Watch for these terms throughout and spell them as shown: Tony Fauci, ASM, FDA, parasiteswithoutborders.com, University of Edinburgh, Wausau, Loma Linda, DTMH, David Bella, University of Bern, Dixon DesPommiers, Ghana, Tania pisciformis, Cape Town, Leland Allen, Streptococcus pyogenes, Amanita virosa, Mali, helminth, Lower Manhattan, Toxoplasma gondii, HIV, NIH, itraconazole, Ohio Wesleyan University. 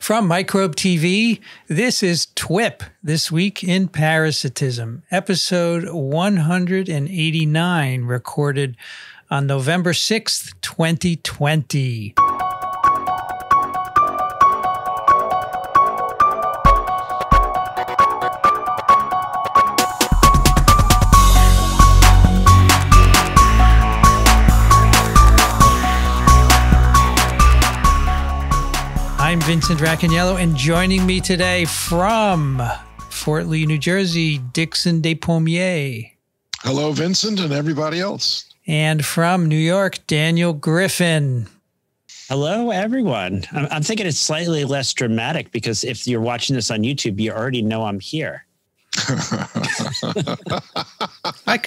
From Microbe TV, this is TWIP, This Week in Parasitism, episode 189, recorded on November 6th, 2020. I'm Vincent Racaniello, and joining me today from Fort Lee, New Jersey, Dixon DesPommiers. Hello, Vincent, and everybody else. And from New York, Daniel Griffin. Hello, everyone. I'm thinking it's slightly less dramatic because if you're watching this on YouTube, you already know I'm here. I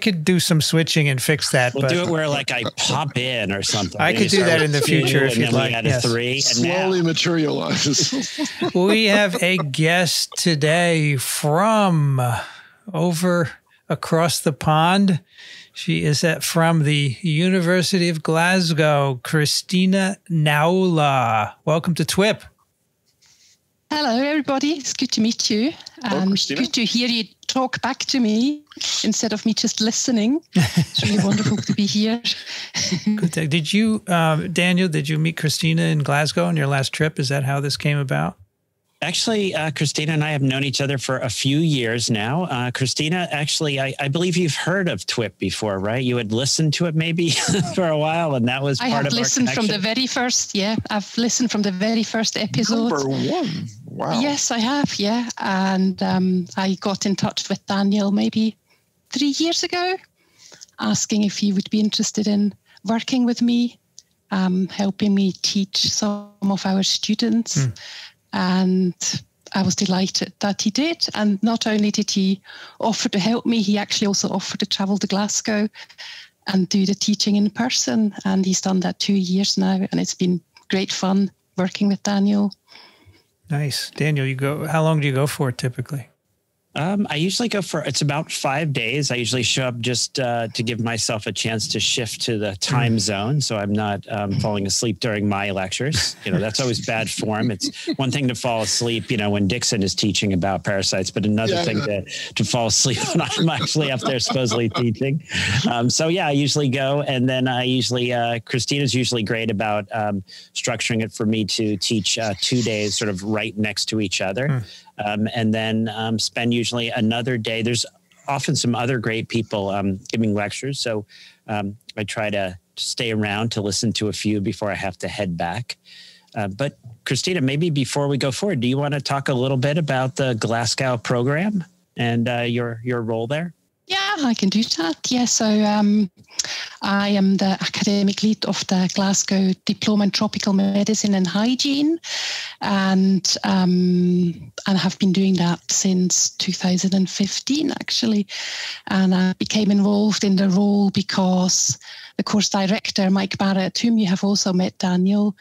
could do some switching and fix that. We'll do it where like I pop in or something. I could do that in the future if you'd like. Yes. Three, slowly materializes. We have a guest today from over across the pond. She is from the University of Glasgow, Christina Naula. Welcome to TWIP. Hello, everybody. It's good to meet you. Good to hear you talk back to me instead of me just listening. It's really wonderful to be here. Good. Did you, Daniel, did you meet Christina in Glasgow on your last trip? Is that how this came about? Actually, Christina and I have known each other for a few years now. Christina, actually, I believe you've heard of TWIP before, right? You had listened to it maybe for a while, and that was part of our connection. I had listened from the very first, yeah. I've listened from the very first episode. Number one. Wow. Yes, I have, yeah. And I got in touch with Daniel maybe 3 years ago, asking if he would be interested in working with me, helping me teach some of our students. Hmm. And I was delighted that he did. And not only did he offer to help me, he actually also offered to travel to Glasgow and do the teaching in person. And he's done that 2 years now. And it's been great fun working with Daniel. Nice. Daniel, you go. How long do you go for typically? I usually go for, it's about 5 days. I usually show up just to give myself a chance to shift to the time zone. So I'm not falling asleep during my lectures. You know, that's always bad form. It's one thing to fall asleep, you know, when Dixon is teaching about parasites, but another thing to fall asleep when I'm actually up there supposedly teaching. So yeah, I usually go. And then I usually, Christina's usually great about structuring it for me to teach 2 days sort of right next to each other. And then spend usually another day. There's often some other great people giving lectures. So I try to stay around to listen to a few before I have to head back. But Christina, maybe before we go forward, do you want to talk a little bit about the Glasgow program and your role there? Yeah, I can do that. Yeah, so I am the academic lead of the Glasgow Diploma in Tropical Medicine and Hygiene, and have been doing that since 2015, actually. And I became involved in the role because the course director, Mike Barrett, whom you have also met, Daniel,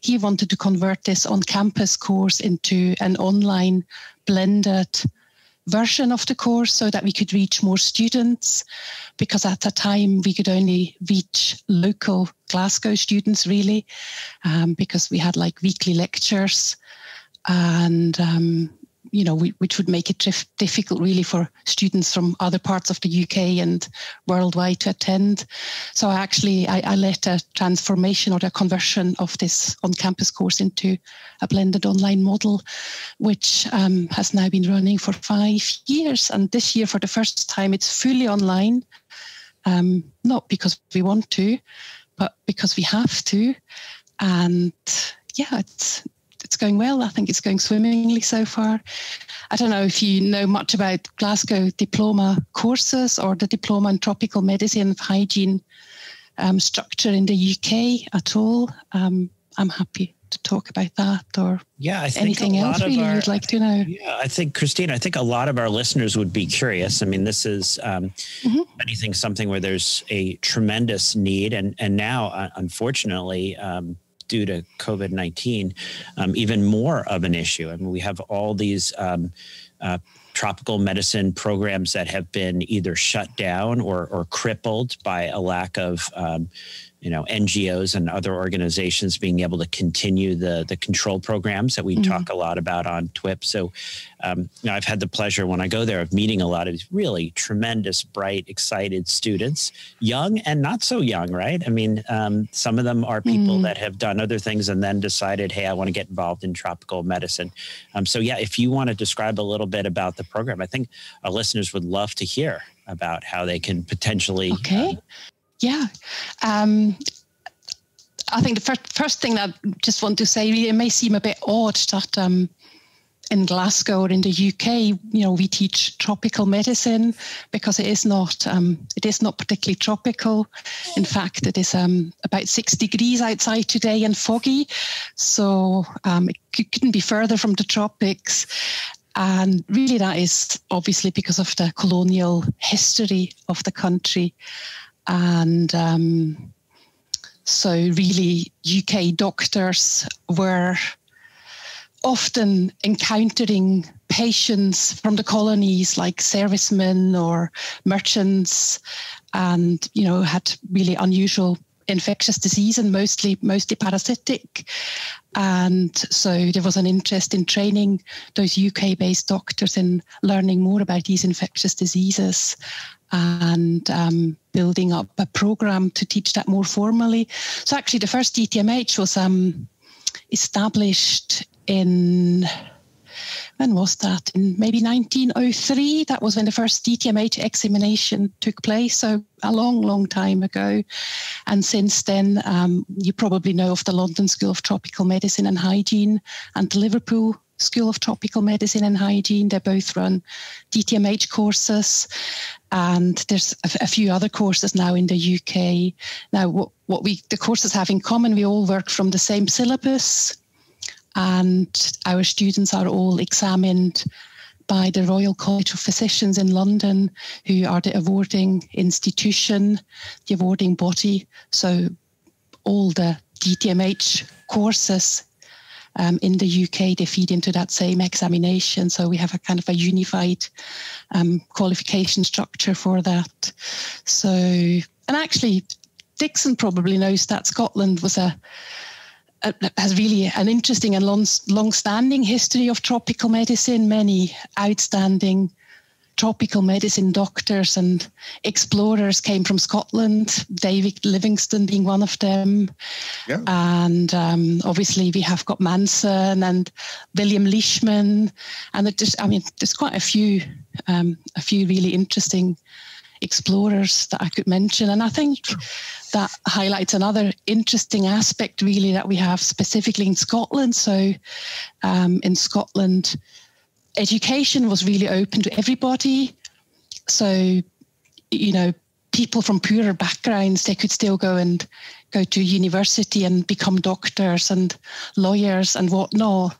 he wanted to convert this on-campus course into an online blended version of the course so that we could reach more students, because at the time we could only reach local Glasgow students really, because we had like weekly lectures and you know, which would make it difficult really for students from other parts of the UK and worldwide to attend. So I led a transformation or a conversion of this on-campus course into a blended online model, which has now been running for 5 years. And this year, for the first time, it's fully online, not because we want to, but because we have to. And yeah, it's going well. I think it's going swimmingly so far. I don't know if you know much about Glasgow diploma courses or the diploma in tropical medicine and hygiene structure in the UK at all. I'm happy to talk about that, or I think anything else really you'd like to know. Yeah, I think, Christina, I think a lot of our listeners would be curious. I mean, this is something where there's a tremendous need. And now, unfortunately, due to COVID-19, even more of an issue. I mean, we have all these tropical medicine programs that have been either shut down or crippled by a lack of NGOs and other organizations being able to continue the control programs that we talk a lot about on TWIP. So I've had the pleasure when I go there of meeting a lot of really tremendous, bright, excited students, young and not so young, right? I mean, some of them are people that have done other things and then decided, hey, I want to get involved in tropical medicine. So yeah, if you want to describe a little bit about the program, I think our listeners would love to hear about how they can potentially... Okay. I think the first thing I just want to say, it may seem a bit odd that in Glasgow or in the UK, we teach tropical medicine because it is not particularly tropical. In fact, it is about 6 degrees outside today and foggy, so it couldn't be further from the tropics. And really, that is obviously because of the colonial history of the country. And so really UK doctors were often encountering patients from the colonies like servicemen or merchants and, had really unusual infectious disease and mostly parasitic. And so there was an interest in training those UK-based doctors in learning more about these infectious diseases and building up a program to teach that more formally. So actually the first DTMH was established in, when was that? In maybe 1903. That was when the first DTMH examination took place. So a long, long time ago. And since then, you probably know of the London School of Tropical Medicine and Hygiene and the Liverpool School of Tropical Medicine and Hygiene. They both run DTMH courses, and there's a few other courses now in the UK. Now, the courses have in common, we all work from the same syllabus, and our students are all examined by the Royal College of Physicians in London, who are the awarding institution, the awarding body. So all the DTMH courses in the UK, they feed into that same examination. So we have a kind of a unified qualification structure for that. So, and actually, Dixon probably knows that Scotland was has really an interesting and long-standing history of tropical medicine, many outstanding tropical medicine doctors and explorers came from Scotland, David Livingstone being one of them. Yeah. And obviously we have got Manson and William Leishman, and there's quite a few really interesting explorers that I could mention. And I think that highlights another interesting aspect really that we have specifically in Scotland. So in Scotland, education was really open to everybody. So, people from poorer backgrounds, they could still go to university and become doctors and lawyers and whatnot.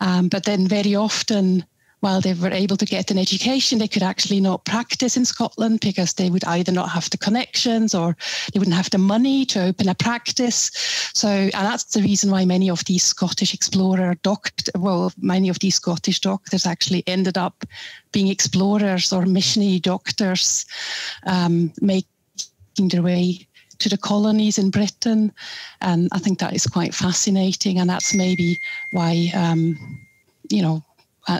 But then very often, while they were able to get an education, they could actually not practice in Scotland because they would either not have the connections or they wouldn't have the money to open a practice. So, and that's the reason why many of these Scottish doctors actually ended up being explorers or missionary doctors, making their way to the colonies in Britain. And I think that is quite fascinating. And that's maybe why,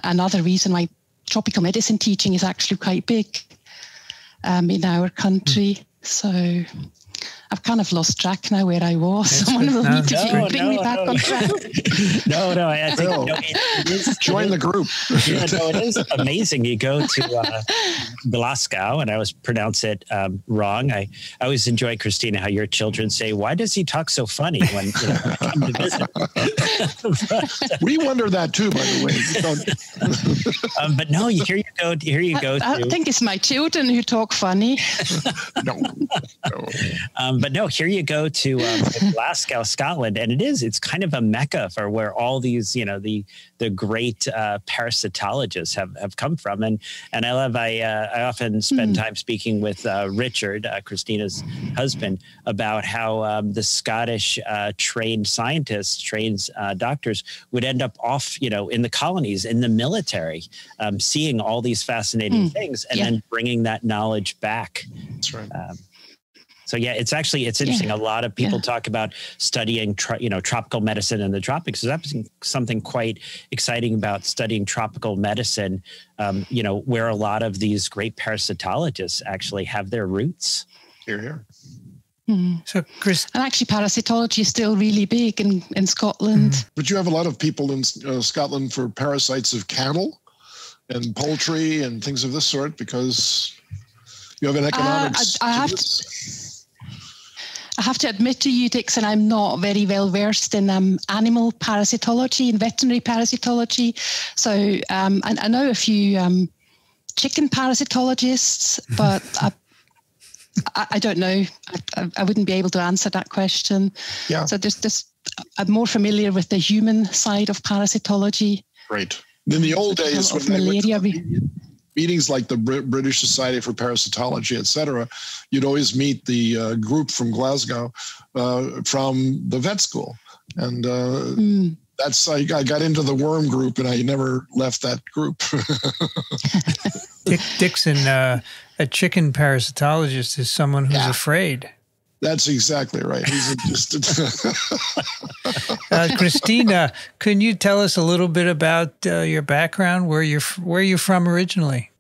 another reason why tropical medicine teaching is actually quite big in our country. So I've kind of lost track now where I was. Someone will need to bring me back on track. No, I think join the group. It is amazing. You go to Glasgow, and I always pronounce it wrong. I always enjoy, Christina, how your children say, "Why does he talk so funny?" When I come to visit. We wonder that too, by the way. But no, here you go. Here you go. I think it's my children who talk funny. No. But no, here you go to Glasgow, Scotland, and it's kind of a mecca for where all these, the great parasitologists have come from. And I love, I often spend time speaking with Richard, Christina's husband, about how the Scottish trained scientists, trained doctors would end up off, in the colonies, in the military, seeing all these fascinating things and then bringing that knowledge back. That's right. So yeah, it's interesting. Yeah. A lot of people talk about studying, tropical medicine in the tropics. So that's something quite exciting about studying tropical medicine, where a lot of these great parasitologists actually have their roots. Hear, hear. Mm. So, Chris, and actually, parasitology is still really big in Scotland. Mm. But you have a lot of people in Scotland for parasites of cattle and poultry and things of this sort, because you have an economics. I have to admit to you, Dixon, I'm not very well versed in animal parasitology and veterinary parasitology. So, I know a few chicken parasitologists, but I don't know. I wouldn't be able to answer that question. Yeah. So I'm more familiar with the human side of parasitology. Right. In the old days, when I went to meetings like the British Society for Parasitology, etc., you'd always meet the group from Glasgow from the vet school. And that's I got into the worm group, and I never left that group. Dixon, a chicken parasitologist is someone who's afraid. That's exactly right. He's Christina, can you tell us a little bit about your background, where you're from originally?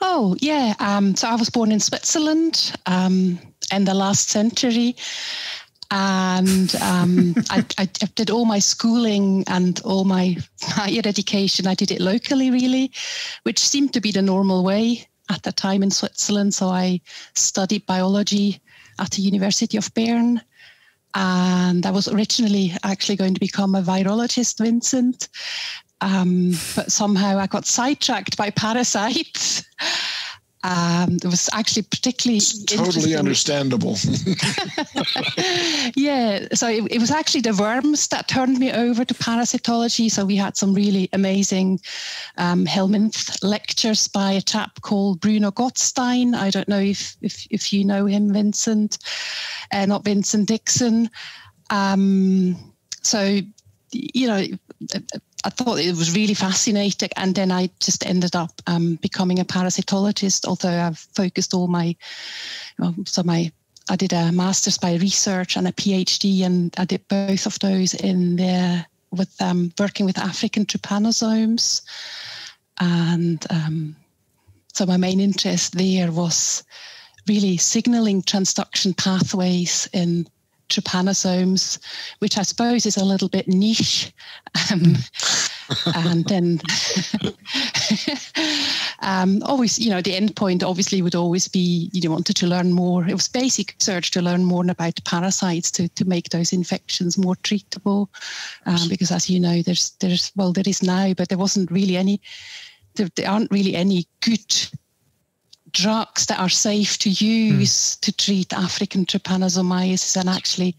Oh, yeah. So I was born in Switzerland in the last century. And I did all my schooling and all my higher education. I did it locally, really, which seemed to be the normal way at the time in Switzerland. So I studied biology at the University of Bern. And I was originally actually going to become a virologist, Vincent. But somehow I got sidetracked by parasites. It was actually particularly totally understandable. Yeah, so it was actually the worms that turned me over to parasitology. So we had some really amazing Helminth lectures by a chap called Bruno Gottstein. I don't know if you know him, Vincent, not Vincent, Dixon. So, I thought it was really fascinating, and then I just ended up becoming a parasitologist. Although I've focused all my, I did a master's by research and a PhD, and I did both of those in there with working with African trypanosomes, and so my main interest there was really signaling transduction pathways in trypanosomes, which I suppose is a little bit niche. And then always, the end point obviously would always be, wanted to learn more. It was basic research to learn more about parasites to make those infections more treatable. Because as you know, there is now, but there aren't really any good drugs that are safe to use to treat African trypanosomiasis and actually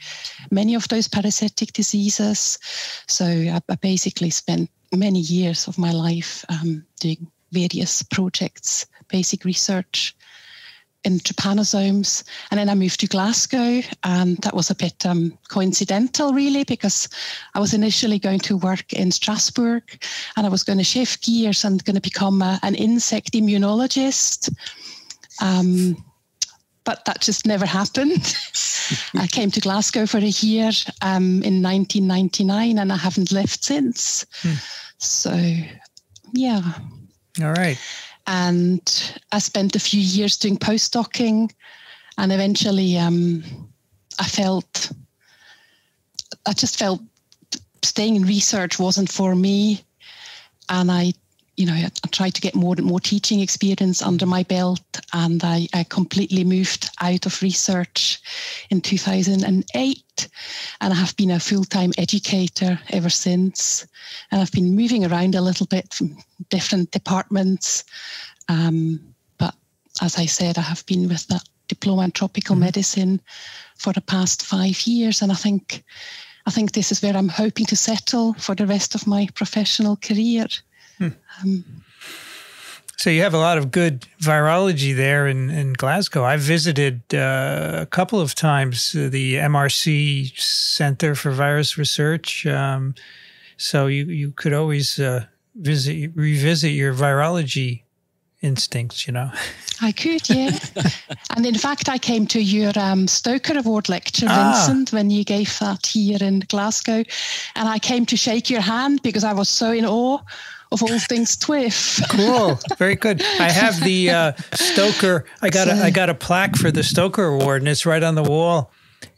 many of those parasitic diseases. So I basically spent many years of my life doing various projects, basic research in trypanosomes. And then I moved to Glasgow, and that was a bit coincidental, really, because I was initially going to work in Strasbourg, and I was going to shift gears and going to become an insect immunologist. But that just never happened. I came to Glasgow for a year in 1999, and I haven't left since. So, yeah. All right. And I spent a few years doing postdocing, and eventually I just felt staying in research wasn't for me. And I tried to get more and more teaching experience under my belt, and I completely moved out of research in 2008. And I have been a full-time educator ever since. And I've been moving around a little bit from different departments. But as I said, I have been with that diploma in tropical medicine for the past 5 years. And I think this is where I'm hoping to settle for the rest of my professional career. So you have a lot of good virology there in Glasgow. I've visited a couple of times the MRC Center for Virus Research. So you could always revisit your virology instincts, you know. I could, yeah. And in fact, I came to your Stoker Award lecture, Vincent, when you gave that here in Glasgow. And I came to shake your hand because I was so in awe of all things TWIF. Cool, very good. I have the Stoker. I got a plaque for the Stoker Award, and it's right on the wall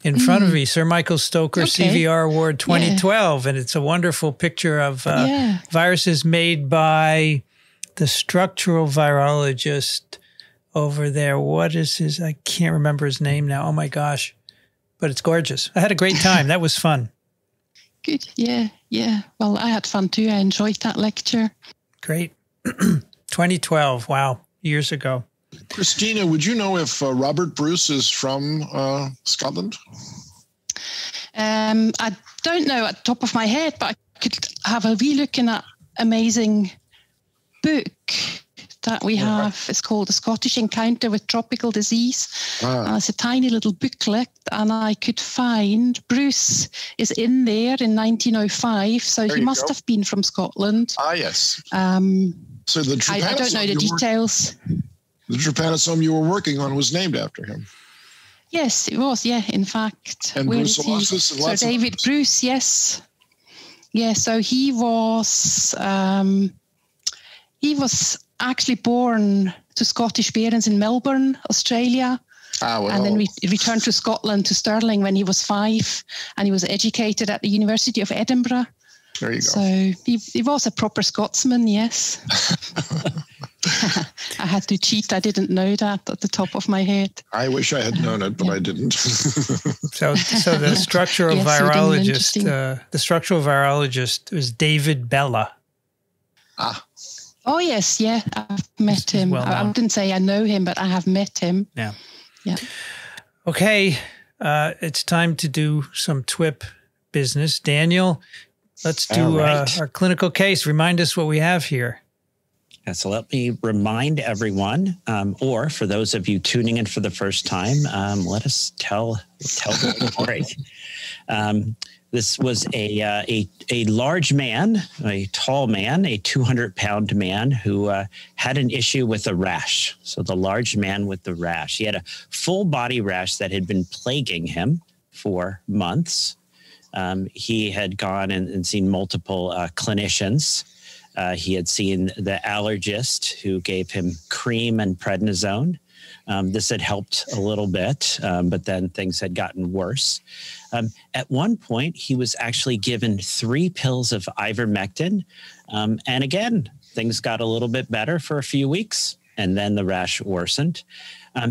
in front of me. Sir Michael Stoker, CVR Award 2012, and it's a wonderful picture of viruses made by the structural virologist over there. What is his? I can't remember his name now. Oh my gosh! But it's gorgeous. I had a great time. That was fun. Good. Yeah. Yeah. Well, I had fun too. I enjoyed that lecture. Great. 2012. Wow. Years ago. Christina, would you know if Robert Bruce is from Scotland? I don't know at the top of my head, but I could have a relook in that amazing book that we have. It's called The Scottish Encounter with Tropical Disease. It's a tiny little booklet, and I could find Bruce is in there in 1905, so there he must have been from Scotland. Ah, yes. So the I don't know the details. The trypanosome you were working on was named after him. Yes, it was, yeah, in fact. And Bruce and lots David Bruce, yes. Yeah, so he was actually born to Scottish parents in Melbourne, Australia. Ah, well. And then returned to Scotland, to Stirling, when he was 5, and he was educated at the University of Edinburgh. There you go. So he was a proper Scotsman, yes. I had to cheat. I didn't know that at the top of my head. I wish I had known it, but I didn't. So the structural virologist, was David Bella. Ah. Oh yes, yeah, I've met him. Well, I wouldn't say I know him, but I have met him. Yeah. Yeah. Okay, it's time to do some TWIP business. Daniel, let's do our clinical case. Remind us what we have here. Yeah, so let me remind everyone, or for those of you tuning in for the first time, let us tell the story. This was a large man, a tall man, a 200-pound man who had an issue with a rash. So the large man with the rash. He had a full-body rash that had been plaguing him for months. He had gone and seen multiple clinicians. He had seen the allergist who gave him cream and prednisone. This had helped a little bit, but then things had gotten worse. At one point, he was actually given 3 pills of ivermectin. And again, things got a little bit better for a few weeks, and then the rash worsened.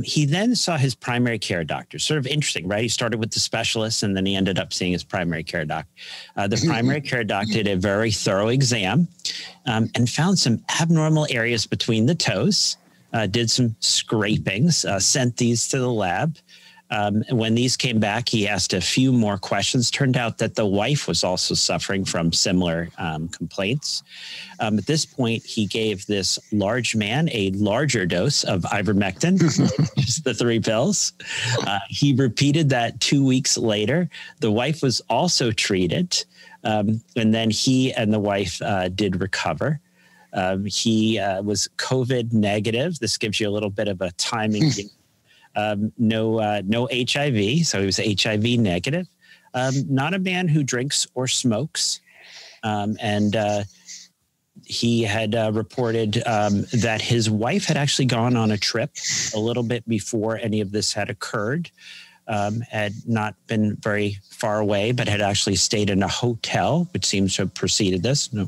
He then saw his primary care doctor. Sort of interesting, right? He started with the specialist, and then he ended up seeing his primary care doc. The primary care doc did a very thorough exam and found some abnormal areas between the toes. Did some scrapings, sent these to the lab. When these came back, he asked a few more questions. Turned out that the wife was also suffering from similar complaints. At this point, he gave this large man a larger dose of ivermectin, just the 3 pills. He repeated that 2 weeks later. The wife was also treated, and then he and the wife did recover. He was COVID negative. This gives you a little bit of a timing. No HIV, so he was HIV negative. Not a man who drinks or smokes. He had reported that his wife had actually gone on a trip a little bit before any of this had occurred. Had not been very far away, but had actually stayed in a hotel, which seems to have preceded this, not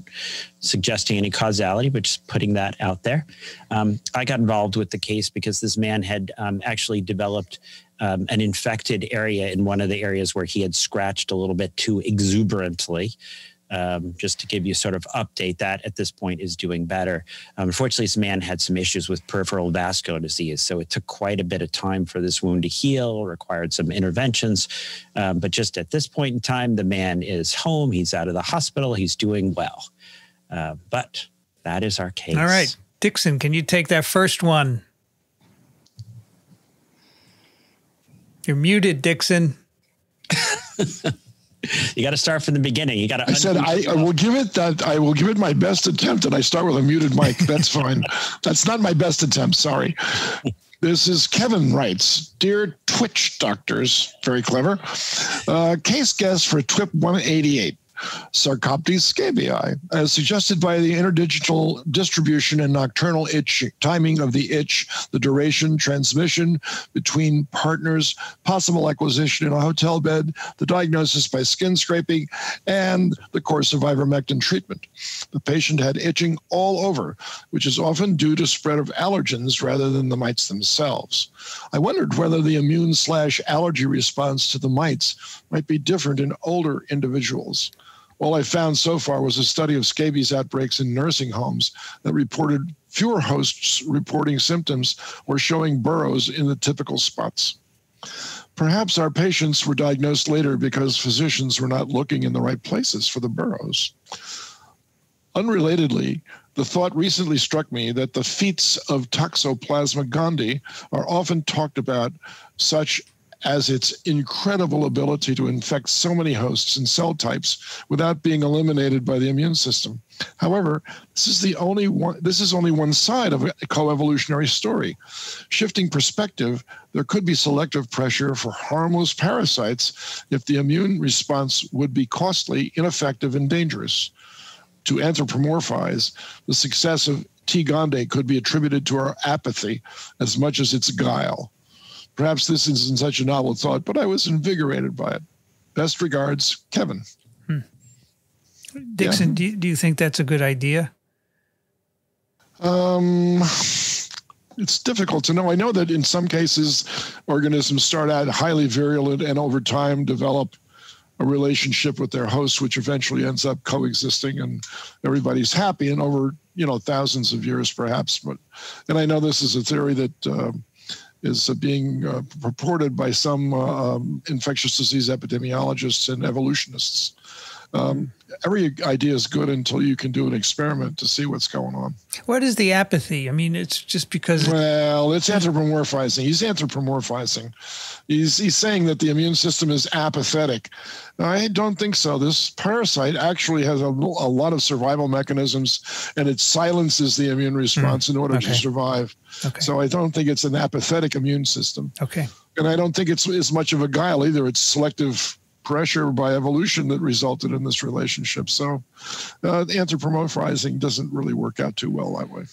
suggesting any causality, but just putting that out there. I got involved with the case because this man had actually developed an infected area in one of the areas where he had scratched a little bit too exuberantly. Just to give you sort of update, that at this point is doing better. Unfortunately, this man had some issues with peripheral vascular disease, so it took quite a bit of time for this wound to heal, required some interventions. But just at this point in time, the man is home, he's out of the hospital, he's doing well. But that is our case. All right, Dixon, can you take that first one? You're muted, Dixon. You got to start from the beginning. You got to. I said I will give it that. I will give it my best attempt, and I start with a muted mic. That's fine. That's not my best attempt. Sorry. This is Kevin writes, dear Twitch doctors, very clever. Case guess for TWIP 188, Sarcoptes scabiei, as suggested by the interdigital distribution and nocturnal itch, timing of the itch, the duration, transmission between partners, possible acquisition in a hotel bed, the diagnosis by skin scraping, and the course of ivermectin treatment. The patient had itching all over, which is often due to spread of allergens rather than the mites themselves. I wondered whether the immune/allergy response to the mites might be different in older individuals. All I found so far was a study of scabies outbreaks in nursing homes that reported fewer hosts reporting symptoms or showing burrows in the typical spots. Perhaps our patients were diagnosed later because physicians were not looking in the right places for the burrows. Unrelatedly, the thought recently struck me that the feats of Toxoplasma gondii are often talked about, such as its incredible ability to infect so many hosts and cell types without being eliminated by the immune system. However, this is only one side of a coevolutionary story. Shifting perspective, there could be selective pressure for harmless parasites if the immune response would be costly, ineffective, and dangerous. To anthropomorphize, the success of T. gondii could be attributed to our apathy as much as its guile. Perhaps this isn't such a novel thought, but I was invigorated by it. Best regards, Kevin. Hmm. Dixon, yeah. do you think that's a good idea? It's difficult to know. I know that in some cases, organisms start out highly virulent and over time develop a relationship with their host, which eventually ends up coexisting and everybody's happy. And over, you know, thousands of years, perhaps. But, and I know this is a theory that is being purported by some infectious disease epidemiologists and evolutionists. Every idea is good until you can do an experiment to see what's going on. What is the apathy? I mean, it's just because... Well, it's anthropomorphizing. He's anthropomorphizing. He's saying that the immune system is apathetic. I don't think so. This parasite actually has a lot of survival mechanisms, and it silences the immune response in order to survive. Okay. So I don't think it's an apathetic immune system. Okay. And I don't think it's as much of a guile either. It's selective pressure by evolution that resulted in this relationship. So anthropomorphizing doesn't really work out too well that way.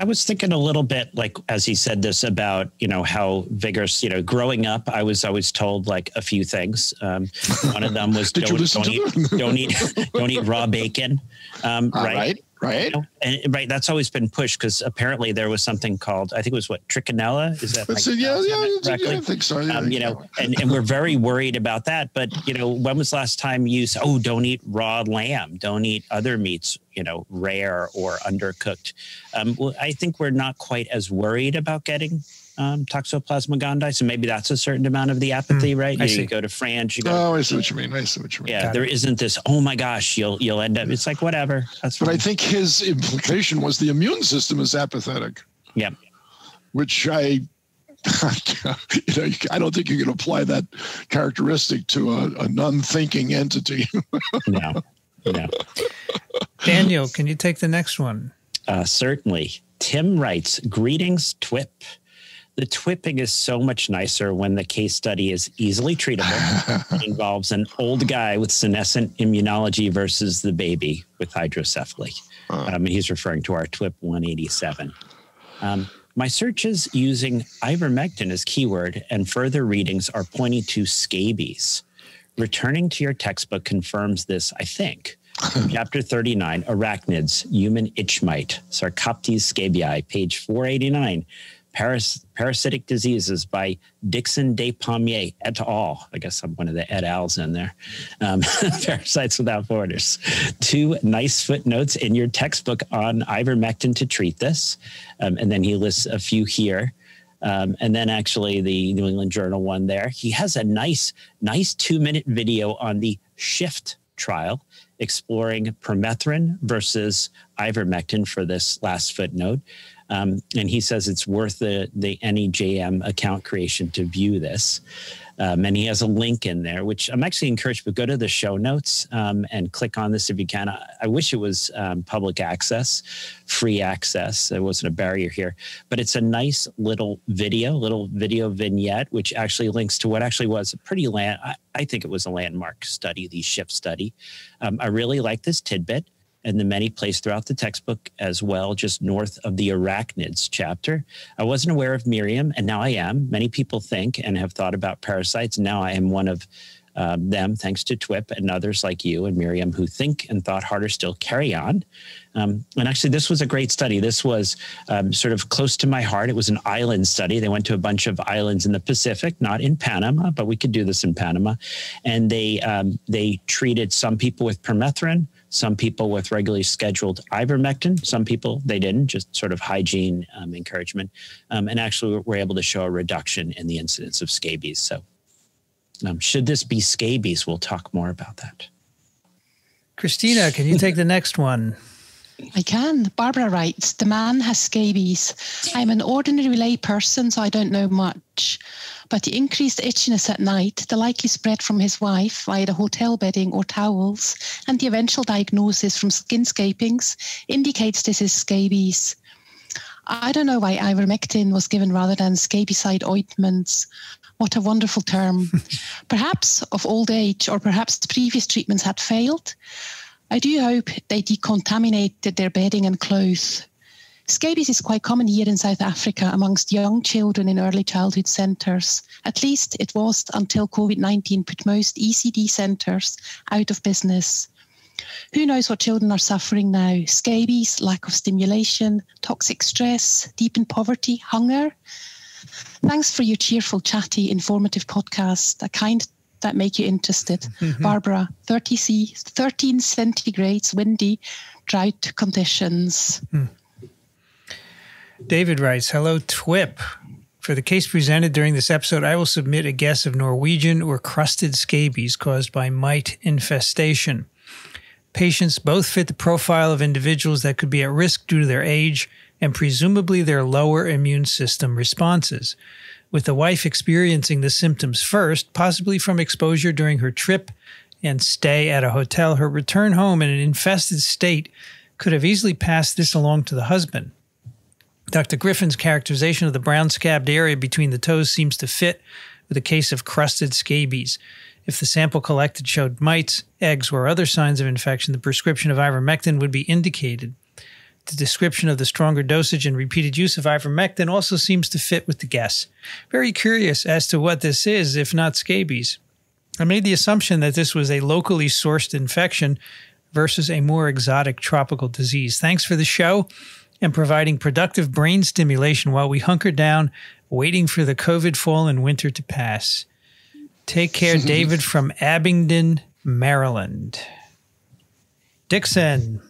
I was thinking a little bit, like, as he said this about, you know, how vigorous, you know, growing up, I was always told like a few things. One of them was don't eat raw bacon. Right. You know, and, right. That's always been pushed because apparently there was something called, I think it was what, trichinella? Is that like, yeah, I think so. Yeah, you know, and we're very worried about that. But, you know, when was the last time you said, oh, don't eat raw lamb, don't eat other meats, you know, rare or undercooked? Well, I think we're not quite as worried about getting Toxoplasma gondii, so maybe that's a certain amount of the apathy, right? You go to France, you go. Oh, I see what you mean. I see what you mean. Yeah, there isn't this. Oh my gosh, you'll end up. It's like whatever. That's fine. But I think his implication was the immune system is apathetic. Yeah, which you know, I don't think you can apply that characteristic to a non-thinking entity. No. Daniel, can you take the next one? Certainly. Tim writes, "Greetings, TWIP." The TWIPing is so much nicer when the case study is easily treatable. It involves an old guy with senescent immunology versus the baby with hydrocephaly. He's referring to our TWIP 187. My searches using ivermectin as keyword and further readings are pointing to scabies. Returning to your textbook confirms this, I think. Chapter 39, Arachnids, Human Itch Mite, Sarcoptes scabiei, page 489. Parasitic Diseases by Dixon DesPommiers et al. I guess I'm one of the et al's in there. Parasites Without Borders. Two nice footnotes in your textbook on ivermectin to treat this. And then he lists a few here. And then actually the New England Journal one there. He has a nice 2-minute video on the SHIFT trial, exploring permethrin versus ivermectin for this last footnote. And he says it's worth the NEJM account creation to view this. and he has a link in there, which I'm actually encouraged, but go to the show notes and click on this if you can. I wish it was public access, free access. There wasn't a barrier here, but it's a nice little video vignette, which actually links to what actually was a pretty I think it was a landmark study, the SHIFT study. I really like this tidbit and the many placed throughout the textbook as well, just north of the arachnids chapter. I wasn't aware of Miriam, and now I am. Many people think and have thought about parasites. Now I am one of them, thanks to TWIP and others like you and Miriam who think and thought harder still. Carry on. And actually, this was a great study. This was sort of close to my heart. It was an island study. They went to a bunch of islands in the Pacific, not in Panama, but we could do this in Panama. And they treated some people with permethrin, some people with regularly scheduled ivermectin, some people they didn't, just sort of hygiene encouragement, and actually were able to show a reduction in the incidence of scabies. So should this be scabies? We'll talk more about that. Christina, can you take the next one? I can. Barbara writes, the man has scabies. I'm an ordinary lay person, so I don't know much. But the increased itchiness at night, the likely spread from his wife via the hotel bedding or towels, and the eventual diagnosis from skin scrapings indicates this is scabies. I don't know why ivermectin was given rather than scabicide ointments. What a wonderful term. Perhaps of old age, or perhaps previous treatments had failed. I do hope they decontaminated their bedding and clothes. Scabies is quite common here in South Africa amongst young children in early childhood centres. At least it was until COVID-19 put most ECD centres out of business. Who knows what children are suffering now? Scabies, lack of stimulation, toxic stress, deepened poverty, hunger. Thanks for your cheerful, chatty, informative podcast. A kind that make you interested. Barbara, 13 centigrades, windy, drought conditions. David writes, hello, TWIP. For the case presented during this episode, I will submit a guess of Norwegian or crusted scabies caused by mite infestation. Patients both fit the profile of individuals that could be at risk due to their age and presumably their lower immune system responses, with the wife experiencing the symptoms first, possibly from exposure during her trip and stay at a hotel. Her return home in an infested state could have easily passed this along to the husband. Dr. Griffin's characterization of the brown scabbed area between the toes seems to fit with a case of crusted scabies. If the sample collected showed mites, eggs, or other signs of infection, the prescription of ivermectin would be indicated. The description of the stronger dosage and repeated use of ivermectin also seems to fit with the guess. Very curious as to what this is, if not scabies. I made the assumption that this was a locally sourced infection versus a more exotic tropical disease. Thanks for the show and providing productive brain stimulation while we hunker down, waiting for the COVID fall and winter to pass. Take care, David from Abingdon, Maryland. Dixon.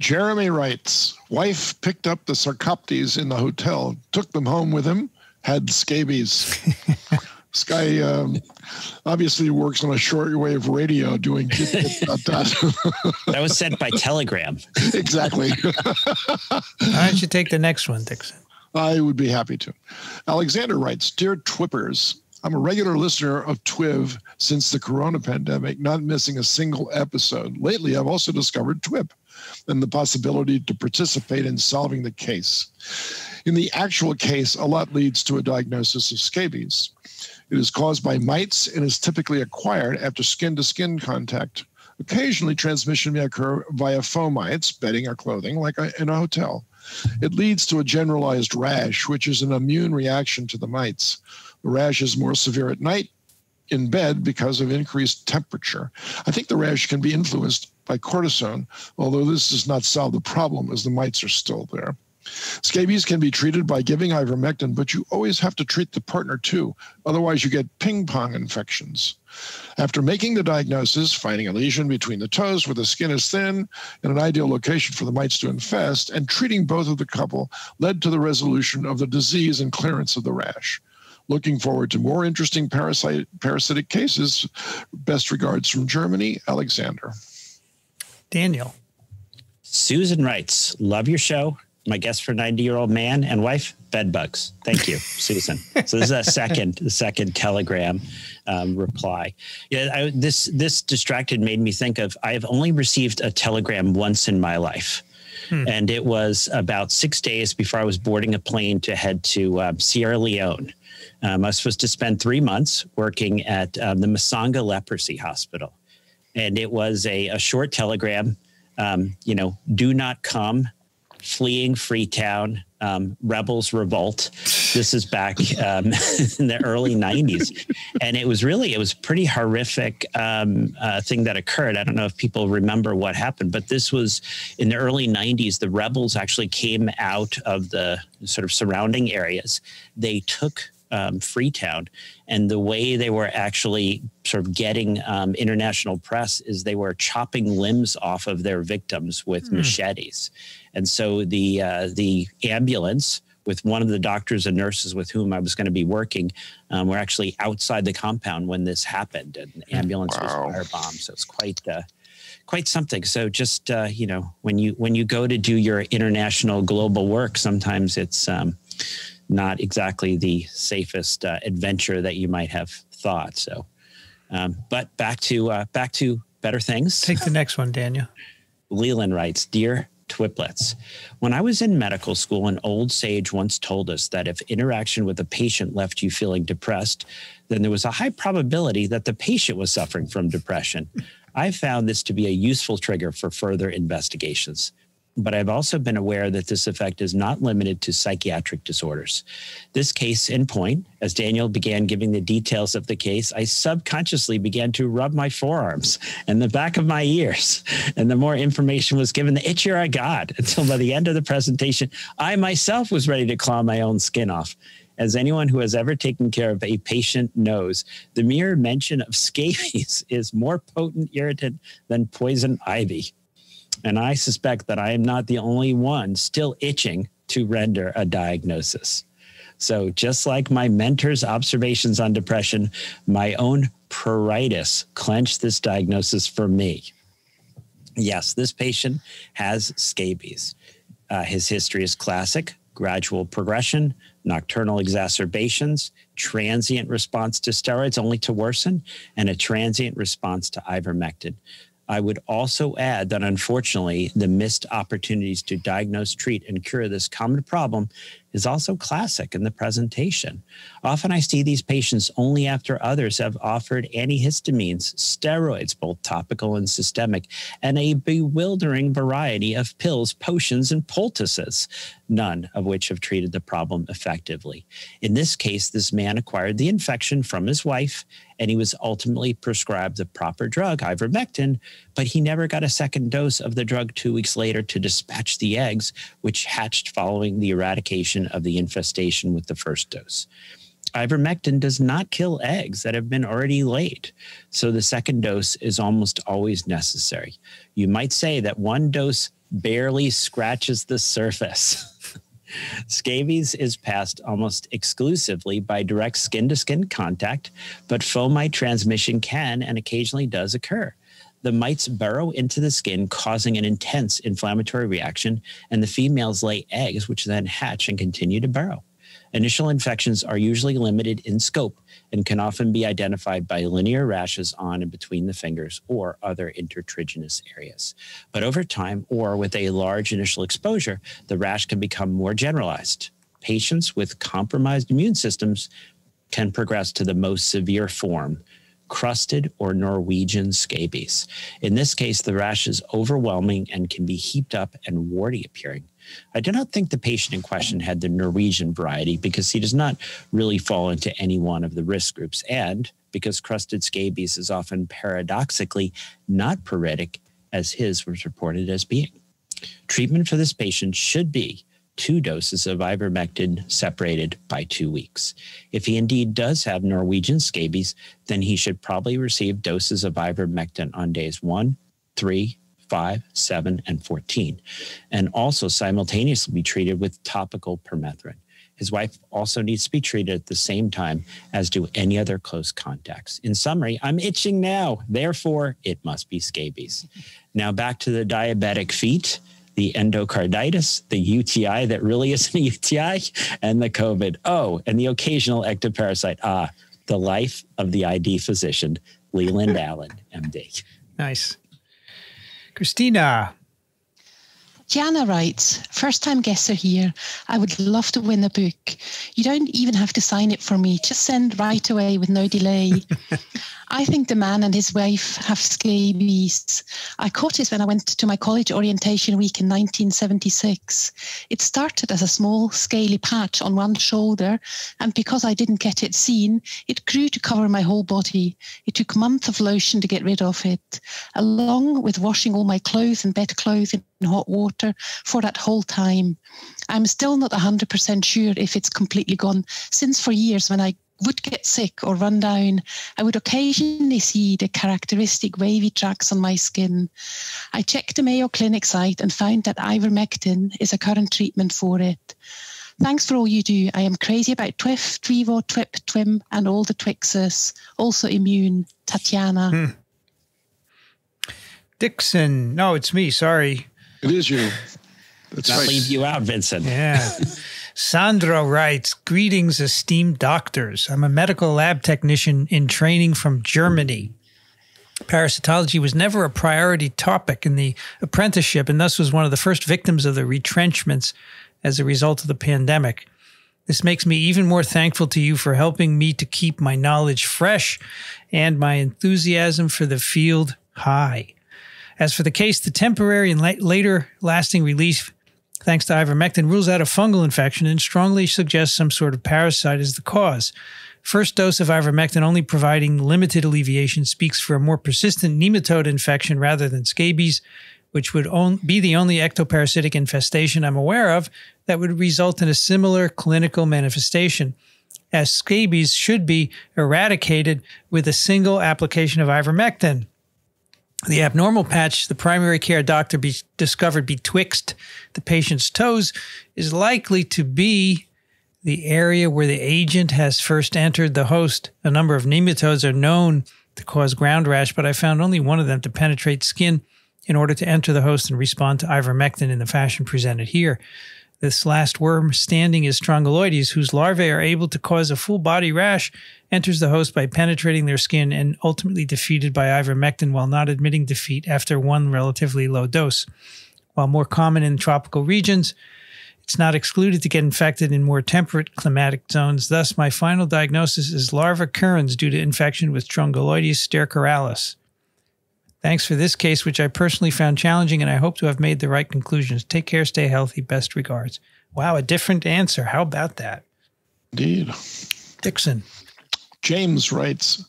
Jeremy writes, wife picked up the Sarcoptes in the hotel, took them home with him, had scabies. This guy obviously works on a shortwave radio doing That was sent by telegram. Exactly. Why don't you take the next one, Dixon? I would be happy to. Alexander writes, dear Twippers, I'm a regular listener of TWIV since the corona pandemic, not missing a single episode. Lately, I've also discovered TWIP and the possibility to participate in solving the case. In the actual case, a lot leads to a diagnosis of scabies. It is caused by mites and is typically acquired after skin-to-skin contact. Occasionally, transmission may occur via fomites, bedding or clothing, like in a hotel. It leads to a generalized rash, which is an immune reaction to the mites. The rash is more severe at night in bed because of increased temperature. I think the rash can be influenced by cortisone, although this does not solve the problem as the mites are still there. Scabies can be treated by giving ivermectin, but you always have to treat the partner too. Otherwise, you get ping-pong infections. After making the diagnosis, finding a lesion between the toes where the skin is thin and an ideal location for the mites to infest, and treating both of the couple led to the resolution of the disease and clearance of the rash. Looking forward to more interesting parasitic cases. Best regards from Germany, Alexander. Daniel. Susan writes, love your show. my guest for 90-year-old man and wife, bed bugs. Thank you, Susan. So this is a second telegram reply. Yeah, this distracted made me think of, I've only received a telegram once in my life. And it was about 6 days before I was boarding a plane to head to Sierra Leone. I was supposed to spend 3 months working at the Masanga Leprosy Hospital. And it was a short telegram, you know, do not come, fleeing Freetown, rebels revolt. This is back in the early 90s. And it was really, it was pretty horrific thing that occurred. I don't know if people remember what happened, but this was in the early 90s. The rebels actually came out of the sort of surrounding areas. They took Freetown, and the way they were actually sort of getting international press is they were chopping limbs off of their victims with machetes. And so the ambulance with one of the doctors and nurses with whom I was going to be working were actually outside the compound when this happened, and the ambulance was firebombed. So it's quite something. So just you know, when you go to do your international global work, sometimes it's not exactly the safest adventure that you might have thought. So, but back to better things. Take the next one, Daniel. Leland writes, "Dear Twiplets, when I was in medical school, an old sage once told us that if interaction with a patient left you feeling depressed, then there was a high probability that the patient was suffering from depression. I found this to be a useful trigger for further investigations. But I've also been aware that this effect is not limited to psychiatric disorders. This case in point, as Daniel began giving the details of the case, I subconsciously began to rub my forearms and the back of my ears. And the more information was given, the itchier I got, until by the end of the presentation, I myself was ready to claw my own skin off. As anyone who has ever taken care of a patient knows, the mere mention of scabies is more potent irritant than poison ivy. And I suspect that I am not the only one still itching to render a diagnosis. So just like my mentor's observations on depression, my own pruritus clenched this diagnosis for me. Yes, this patient has scabies. His history is classic: gradual progression, nocturnal exacerbations, transient response to steroids only to worsen, and a transient response to ivermectin. I would also add that, unfortunately, the missed opportunities to diagnose, treat, and cure this common problem is also classic in the presentation. Often I see these patients only after others have offered antihistamines, steroids, both topical and systemic, and a bewildering variety of pills, potions, and poultices, none of which have treated the problem effectively. In this case, this man acquired the infection from his wife, and he was ultimately prescribed the proper drug, ivermectin, but he never got a second dose of the drug 2 weeks later to dispatch the eggs, which hatched following the eradication of the infestation with the first dose. Ivermectin does not kill eggs that have been already laid, so the second dose is almost always necessary. You might say that one dose barely scratches the surface. Scabies is passed almost exclusively by direct skin-to-skin contact, but fomite transmission can and occasionally does occur. The mites burrow into the skin, causing an intense inflammatory reaction, and the females lay eggs, which then hatch and continue to burrow. Initial infections are usually limited in scope and can often be identified by linear rashes on and between the fingers or other intertriginous areas. But over time, or with a large initial exposure, the rash can become more generalized. Patients with compromised immune systems can progress to the most severe form, crusted or Norwegian scabies. In this case, the rash is overwhelming and can be heaped up and warty appearing. I do not think the patient in question had the Norwegian variety because he does not really fall into any one of the risk groups, and because crusted scabies is often paradoxically not pruritic, as his was reported as being. Treatment for this patient should be 2 doses of ivermectin separated by 2 weeks. If he indeed does have Norwegian scabies, then he should probably receive doses of ivermectin on days 1, 3, 5, 7, and 14, and also simultaneously be treated with topical permethrin. His wife also needs to be treated at the same time, as do any other close contacts. In summary, I'm itching now, therefore it must be scabies. Now back to the diabetic feet. the endocarditis, the UTI that really isn't a UTI, and the COVID. Oh, and the occasional ectoparasite. Ah, the life of the ID physician, Leland Allen, MD. Nice. Christina. Jana writes, first time guesser here. I would love to win a book. You don't even have to sign it for me. Just send right away with no delay. I think the man and his wife have scabies. I caught it when I went to my college orientation week in 1976. It started as a small, scaly patch on one shoulder, and because I didn't get it seen, it grew to cover my whole body. It took months of lotion to get rid of it, along with washing all my clothes and bedclothes in hot water for that whole time. I'm still not 100% sure if it's completely gone, since for years when I would get sick or run down, I would occasionally see the characteristic wavy tracks on my skin. I checked the Mayo Clinic site and found that ivermectin is a current treatment for it. Thanks for all you do. I am crazy about TWIF, TWIVO, TWIP, TWIM, and all the Twixes. Also immune, Tatiana. Dixon. No, it's me. Sorry. It is you. That's right. I'll leave you out, Vincent. Yeah. Sandra writes, greetings, esteemed doctors. I'm a medical lab technician in training from Germany. Parasitology was never a priority topic in the apprenticeship and thus was one of the first victims of the retrenchments as a result of the pandemic. This makes me even more thankful to you for helping me to keep my knowledge fresh and my enthusiasm for the field high. As for the case, the temporary and later lasting relief, thanks to ivermectin, rules out a fungal infection and strongly suggests some sort of parasite is the cause. First dose of ivermectin only providing limited alleviation speaks for a more persistent nematode infection rather than scabies, which would be the only ectoparasitic infestation I'm aware of that would result in a similar clinical manifestation, as scabies should be eradicated with a single application of ivermectin. The abnormal patch the primary care doctor discovered betwixt the patient's toes is likely to be the area where the agent has first entered the host. A number of nematodes are known to cause ground rash, but I found only one of them to penetrate skin in order to enter the host and respond to ivermectin in the fashion presented here. This last worm standing is Strongyloides, whose larvae are able to cause a full-body rash, enters the host by penetrating their skin and ultimately defeated by ivermectin while not admitting defeat after one relatively low dose. While more common in tropical regions, it's not excluded to get infected in more temperate climatic zones. Thus, my final diagnosis is larva curans due to infection with Strongyloides stercoralis. Thanks for this case, which I personally found challenging, and I hope to have made the right conclusions. Take care, stay healthy, best regards. Wow, a different answer. How about that? Indeed. Dixon. James writes,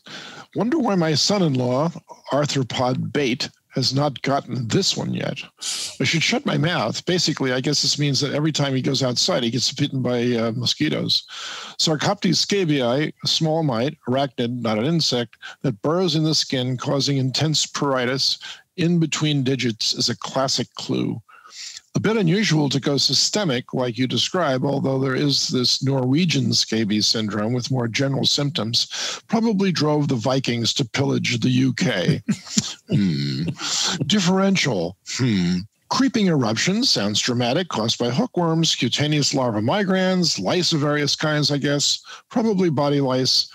wonder why my son-in-law, arthropod bait, has not gotten this one yet. I should shut my mouth. Basically, I guess this means that every time he goes outside, he gets bitten by mosquitoes. Sarcoptes scabiei, a small mite, arachnid, not an insect, that burrows in the skin, causing intense pruritus in between digits, is a classic clue. A bit unusual to go systemic, like you describe, although there is this Norwegian scabies syndrome with more general symptoms, probably drove the Vikings to pillage the UK. Differential. Creeping eruptions, sounds dramatic, caused by hookworms, cutaneous larva migrans, lice of various kinds, I guess, probably body lice,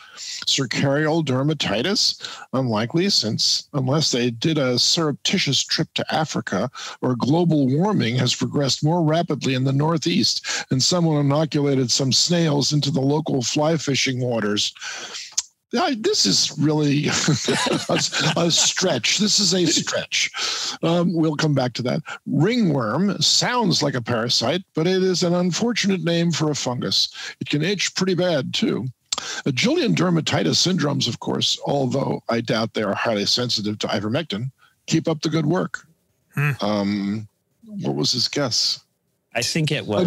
cercarial dermatitis, unlikely since unless they did a surreptitious trip to Africa, or global warming has progressed more rapidly in the Northeast and someone inoculated some snails into the local fly fishing waters. This is really a stretch. This is a stretch. We'll come back to that. Ringworm sounds like a parasite, but it is an unfortunate name for a fungus. It can itch pretty bad, too. Agillion dermatitis syndromes, of course, although I doubt they are highly sensitive to ivermectin. Keep up the good work. What was his guess? I think it was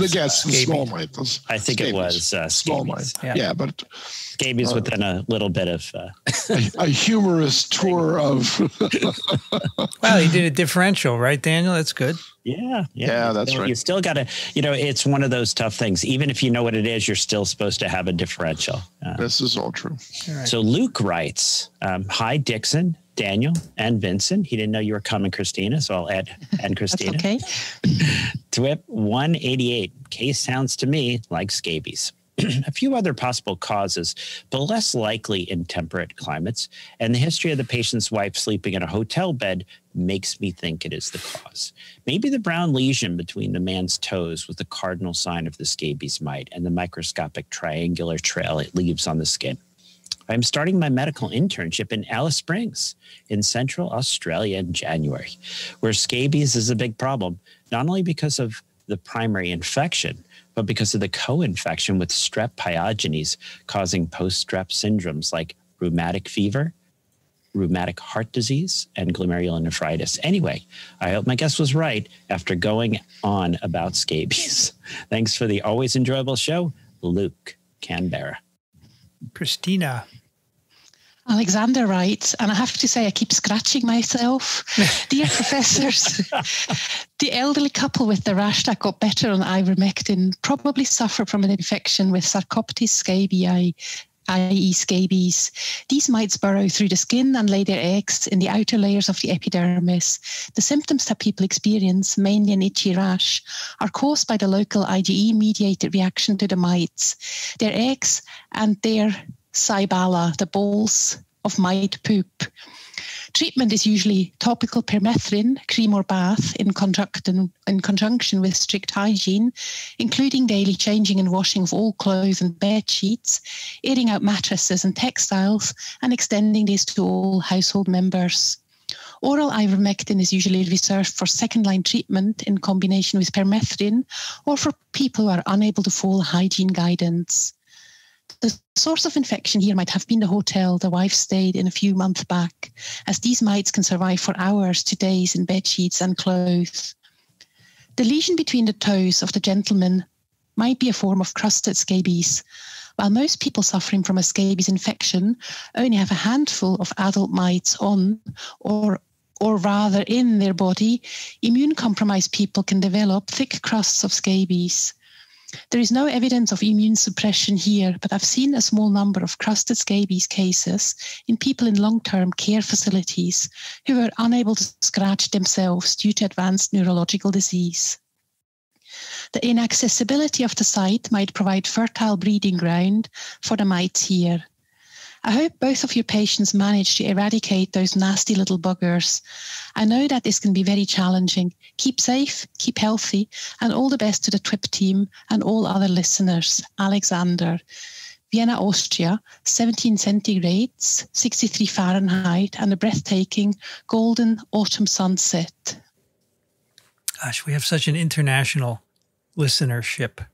small mite. I think scabies. It was small mite. Yeah, but scabies within a little bit of a humorous tour of. Well, you did a differential, right, Daniel? That's good. Yeah, that's right. You still got to, it's one of those tough things. Even if you know what it is, you're still supposed to have a differential. This is all true. All right. So Luke writes, "Hi, Dixon. Daniel and Vincent. He didn't know you were coming, Christina, so I'll add Christina. Okay. TWIP 188 case sounds to me like scabies. A few other possible causes, but less likely in temperate climates, and the history of the patient's wife sleeping in a hotel bed makes me think it is the cause. Maybe the brown lesion between the man's toes was the cardinal sign of the scabies mite and the microscopic triangular trail it leaves on the skin. I'm starting my medical internship in Alice Springs in Central Australia in January, where scabies is a big problem, not only because of the primary infection, but because of the co-infection with strep pyogenes causing post-strep syndromes like rheumatic fever, rheumatic heart disease, and glomerulonephritis. Anyway, I hope my guess was right after going on about scabies. Thanks for the always enjoyable show, Luke, Canberra. Christina. Alexander writes, and I have to say I keep scratching myself. Dear professors, the elderly couple with the rash that got better on ivermectin probably suffer from an infection with Sarcoptes scabiei, i.e. scabies. These mites burrow through the skin and lay their eggs in the outer layers of the epidermis. The symptoms that people experience, mainly an itchy rash, are caused by the local IgE-mediated reaction to the mites. Their eggs and their cybala, the balls of mite poop. Treatment is usually topical permethrin, cream or bath in conjunction with strict hygiene, including daily changing and washing of all clothes and bed sheets, airing out mattresses and textiles, and extending this to all household members. Oral ivermectin is usually reserved for second-line treatment in combination with permethrin or for people who are unable to follow hygiene guidance. The source of infection here might have been the hotel the wife stayed in a few months back, as these mites can survive for hours to days in bedsheets and clothes. The lesion between the toes of the gentleman might be a form of crusted scabies. While most people suffering from a scabies infection only have a handful of adult mites on or rather in their body, immune-compromised people can develop thick crusts of scabies. There is no evidence of immune suppression here, but I've seen a small number of crusted scabies cases in people in long-term care facilities who were unable to scratch themselves due to advanced neurological disease. The inaccessibility of the site might provide fertile breeding ground for the mites here. I hope both of your patients manage to eradicate those nasty little buggers. I know that this can be very challenging. Keep safe, keep healthy, and all the best to the TWIP team and all other listeners. Alexander. Vienna, Austria, 17 centigrades, 63 Fahrenheit, and a breathtaking golden autumn sunset. Gosh, we have such an international listenership.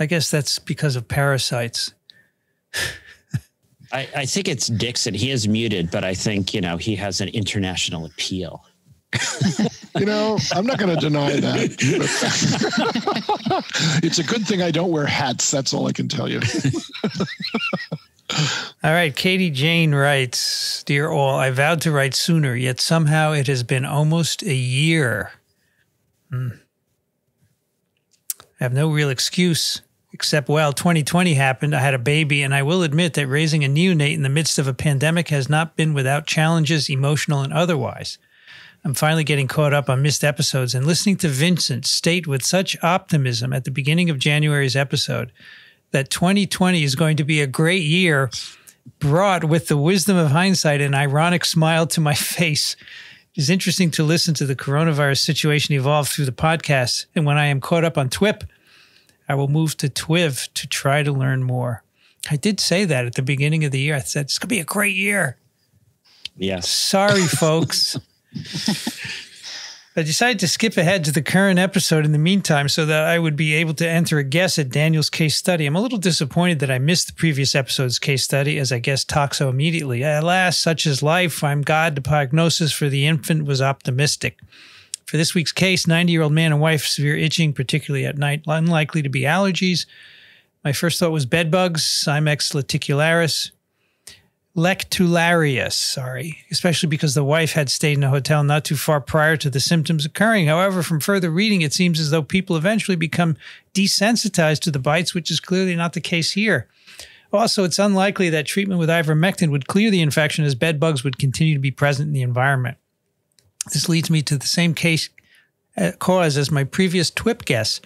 I guess that's because of parasites. I think it's Dixon. He is muted, but I think, you know, he has an international appeal. You know, I'm not going to deny that. It's a good thing I don't wear hats. That's all I can tell you. All right. Katie Jane writes, "Dear all, I vowed to write sooner, yet somehow it has been almost a year. I have no real excuse. Except, well, 2020 happened, I had a baby, and I will admit that raising a neonate in the midst of a pandemic has not been without challenges, emotional and otherwise. I'm finally getting caught up on missed episodes and listening to Vincent state with such optimism at the beginning of January's episode that 2020 is going to be a great year brought with the wisdom of hindsight an ironic smile to my face. It is interesting to listen to the coronavirus situation evolve through the podcast, and when I am caught up on TWIP, I will move to TWIV to try to learn more." I did say that at the beginning of the year. I said, it's going to be a great year. Yes. Sorry, folks. I decided to skip ahead to the current episode in the meantime so that I would be able to enter a guess at Daniel's case study. I'm a little disappointed that I missed the previous episode's case study, as I guessed toxo immediately. Alas, such is life. I'm God. The prognosis for the infant was optimistic. For this week's case, 90-year-old man and wife, severe itching, particularly at night, unlikely to be allergies. My first thought was bed bugs, Cimex lectularius, sorry, especially because the wife had stayed in a hotel not too far prior to the symptoms occurring. However, from further reading, it seems as though people eventually become desensitized to the bites, which is clearly not the case here. Also, it's unlikely that treatment with ivermectin would clear the infection, as bed bugs would continue to be present in the environment. This leads me to the same cause as my previous TWIP guess,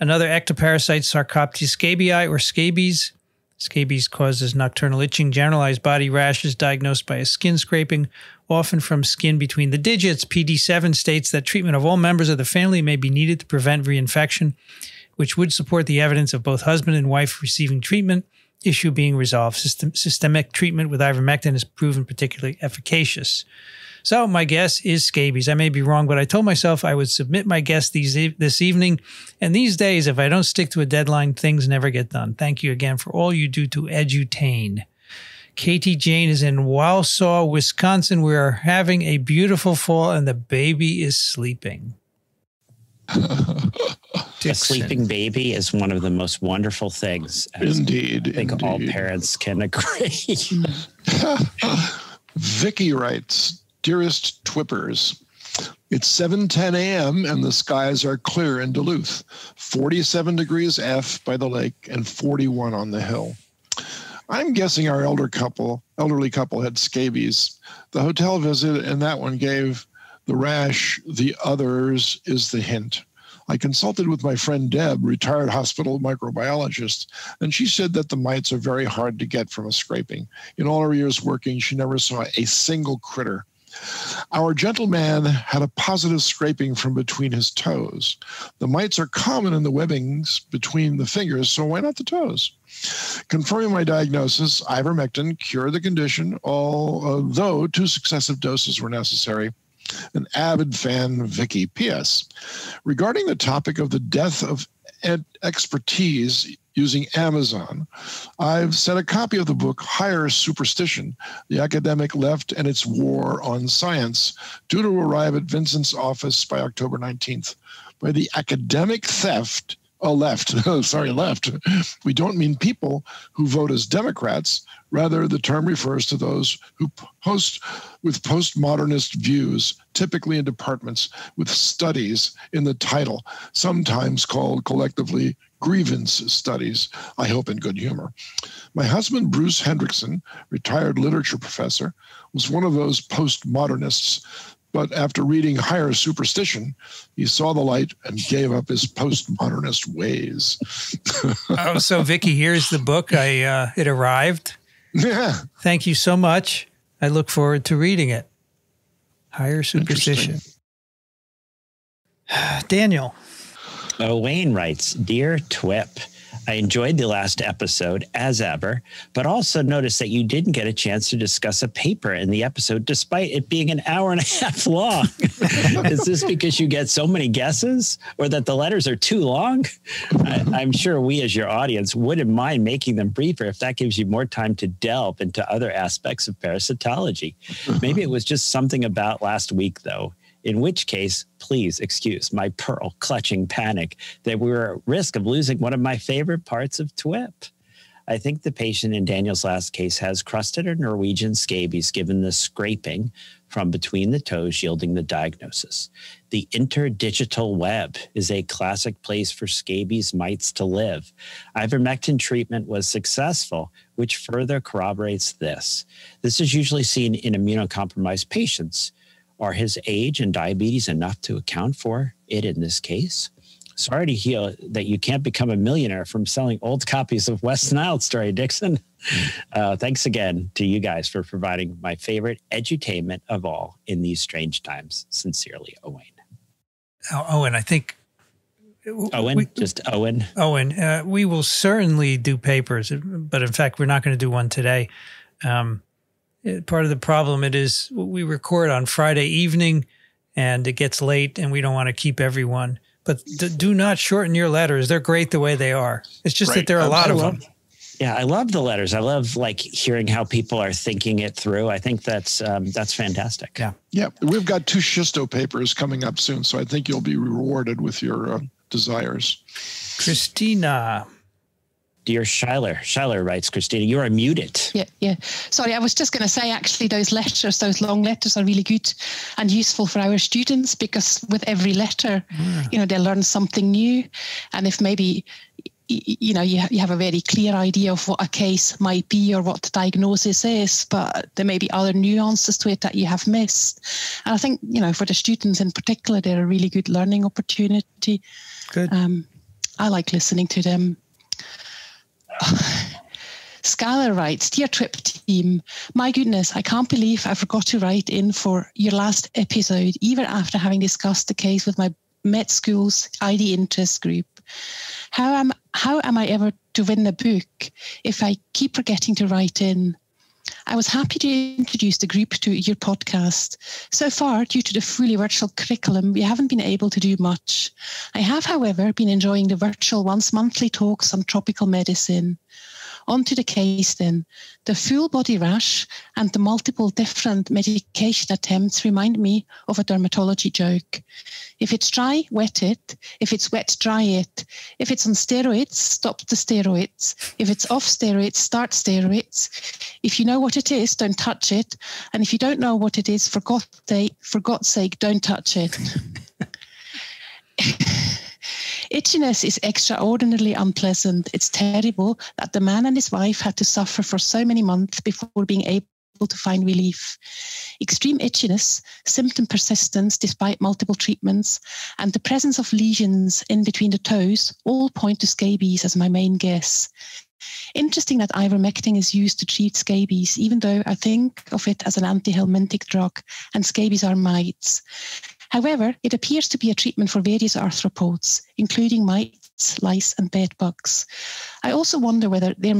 another ectoparasite, Sarcoptes scabiei, or scabies. Scabies causes nocturnal itching, generalized body rashes diagnosed by a skin scraping, often from skin between the digits. PD7 states that treatment of all members of the family may be needed to prevent reinfection, which would support the evidence of both husband and wife receiving treatment, issue being resolved. Systemic treatment with ivermectin is proven particularly efficacious. So my guess is scabies. I may be wrong, but I told myself I would submit my guess this evening. And these days, if I don't stick to a deadline, things never get done. Thank you again for all you do to edutain. Katie Jane is in Wausau, Wisconsin. We are having a beautiful fall and the baby is sleeping. A sleeping baby is one of the most wonderful things. Indeed. I think all parents can agree. Vicky writes, "Dearest Twippers, it's 7:10 a.m. and the skies are clear in Duluth, 47 degrees F by the lake and 41 on the hill. I'm guessing our elderly couple had scabies. The hotel visit and that one gave the rash. The others is the hint. I consulted with my friend Deb, retired hospital microbiologist, and she said that the mites are very hard to get from a scraping. In all her years working, she never saw a single critter. Our gentleman had a positive scraping from between his toes. The mites are common in the webbings between the fingers, so why not the toes? Confirming my diagnosis, ivermectin cured the condition, although 2 successive doses were necessary. An avid fan, Vicky. P.S. Regarding the topic of the death of expertise using Amazon, I've sent a copy of the book Higher Superstition, The Academic Left and Its War on Science, due to arrive at Vincent's office by October 19th. By the academic theft, left, we don't mean people who vote as Democrats. Rather, the term refers to those who post with postmodernist views, typically in departments with studies in the title, sometimes called collectively grievance studies, I hope in good humor. My husband, Bruce Hendrickson, retired literature professor, was one of those postmodernists, but after reading Higher Superstition, he saw the light and gave up his postmodernist ways." Oh, so Vicky, here's the book. It arrived. Yeah. Thank you so much. I look forward to reading it. Higher Superstition. Daniel. Wayne writes, "Dear TWIP, I enjoyed the last episode, as ever, but also noticed that you didn't get a chance to discuss a paper in the episode, despite it being an hour and a half long. Is this because you get so many guesses or that the letters are too long? I'm sure we as your audience wouldn't mind making them briefer if that gives you more time to delve into other aspects of parasitology. Maybe it was just something about last week, though. In which case, please excuse my pearl clutching panic that we were at risk of losing one of my favorite parts of TWIP. I think the patient in Daniel's last case has crusted or Norwegian scabies given the scraping from between the toes yielding the diagnosis. The interdigital web is a classic place for scabies mites to live. Ivermectin treatment was successful, which further corroborates this. This is usually seen in immunocompromised patients. Are his age and diabetes enough to account for it in this case? Sorry to hear that you can't become a millionaire from selling old copies of West Nile Story, Dixon. Thanks again to you guys for providing my favorite edutainment of all in these strange times. Sincerely, Owen." Owen, I think. Owen, just Owen. Owen, we will certainly do papers, but in fact, we're not going to do one today. Part of the problem is we record on Friday evening and it gets late and we don't want to keep everyone. But do not shorten your letters. They're great the way they are. It's just that there are a lot of them. Yeah, I love the letters. I love like hearing how people are thinking it through. I think that's fantastic. Yeah. Yeah. We've got 2 Schisto papers coming up soon, so I think you'll be rewarded with your desires. Christina. Dear Schuyler writes, "Christina, you are muted." Yeah. Sorry, I was just going to say, actually, those long letters are really good and useful for our students, because with every letter, you know, they learn something new. And if maybe you know, you have a very clear idea of what a case might be or what the diagnosis is, but there may be other nuances to it that you have missed. And I think, you know, for the students in particular, they're a really good learning opportunity. Good. I like listening to them. Scala writes, "Dear TWIP team, my goodness, I can't believe I forgot to write in for your last episode, even after having discussed the case with my med school's ID interest group. How am I ever to win the book if I keep forgetting to write in? I was happy to introduce the group to your podcast. So far, due to the fully virtual curriculum, we haven't been able to do much. I have, however, been enjoying the virtual once-monthly talks on tropical medicine. On to the case then. The full body rash and the multiple different medication attempts remind me of a dermatology joke. If it's dry, wet it. If it's wet, dry it. If it's on steroids, stop the steroids. If it's off steroids, start steroids. If you know what it is, don't touch it. And if you don't know what it is, for God's sake, don't touch it." "Itchiness is extraordinarily unpleasant. It's terrible that the man and his wife had to suffer for so many months before being able to find relief. Extreme itchiness, symptom persistence despite multiple treatments, and the presence of lesions in between the toes all point to scabies as my main guess. Interesting that ivermectin is used to treat scabies, even though I think of it as an antihelmintic drug, and scabies are mites. However, it appears to be a treatment for various arthropods, including mites, lice, and bed bugs. I also wonder whether there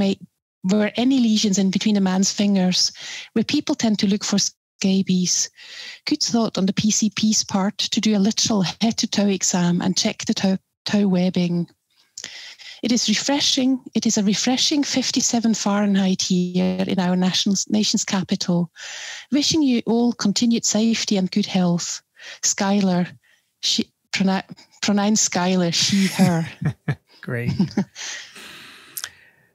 were any lesions in between a man's fingers, where people tend to look for scabies. Good thought on the PCP's part to do a literal head-to-toe exam and check the toe webbing. It is a refreshing 57 Fahrenheit here in our nation's capital. Wishing you all continued safety and good health. Skylar," she pronounced Skylar, she, her. Great.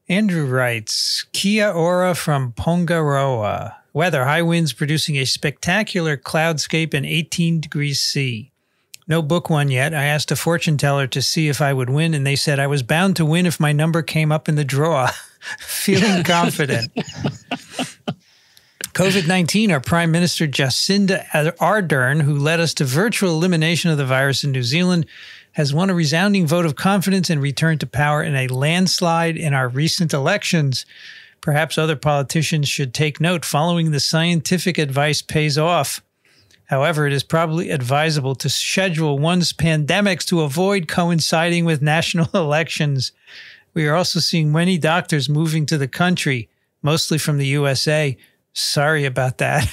Andrew writes, "Kia ora from Pongaroa. Weather, high winds producing a spectacular cloudscape and 18 degrees C. No book one yet. I asked a fortune teller to see if I would win, and they said I was bound to win if my number came up in the draw. Feeling confident." COVID-19, our Prime Minister Jacinda Ardern, who led us to virtual elimination of the virus in New Zealand, has won a resounding vote of confidence and returned to power in a landslide in our recent elections. Perhaps other politicians should take note. Following the scientific advice pays off. However, it is probably advisable to schedule one's pandemics to avoid coinciding with national elections. We are also seeing many doctors moving to the country, mostly from the USA. Sorry about that.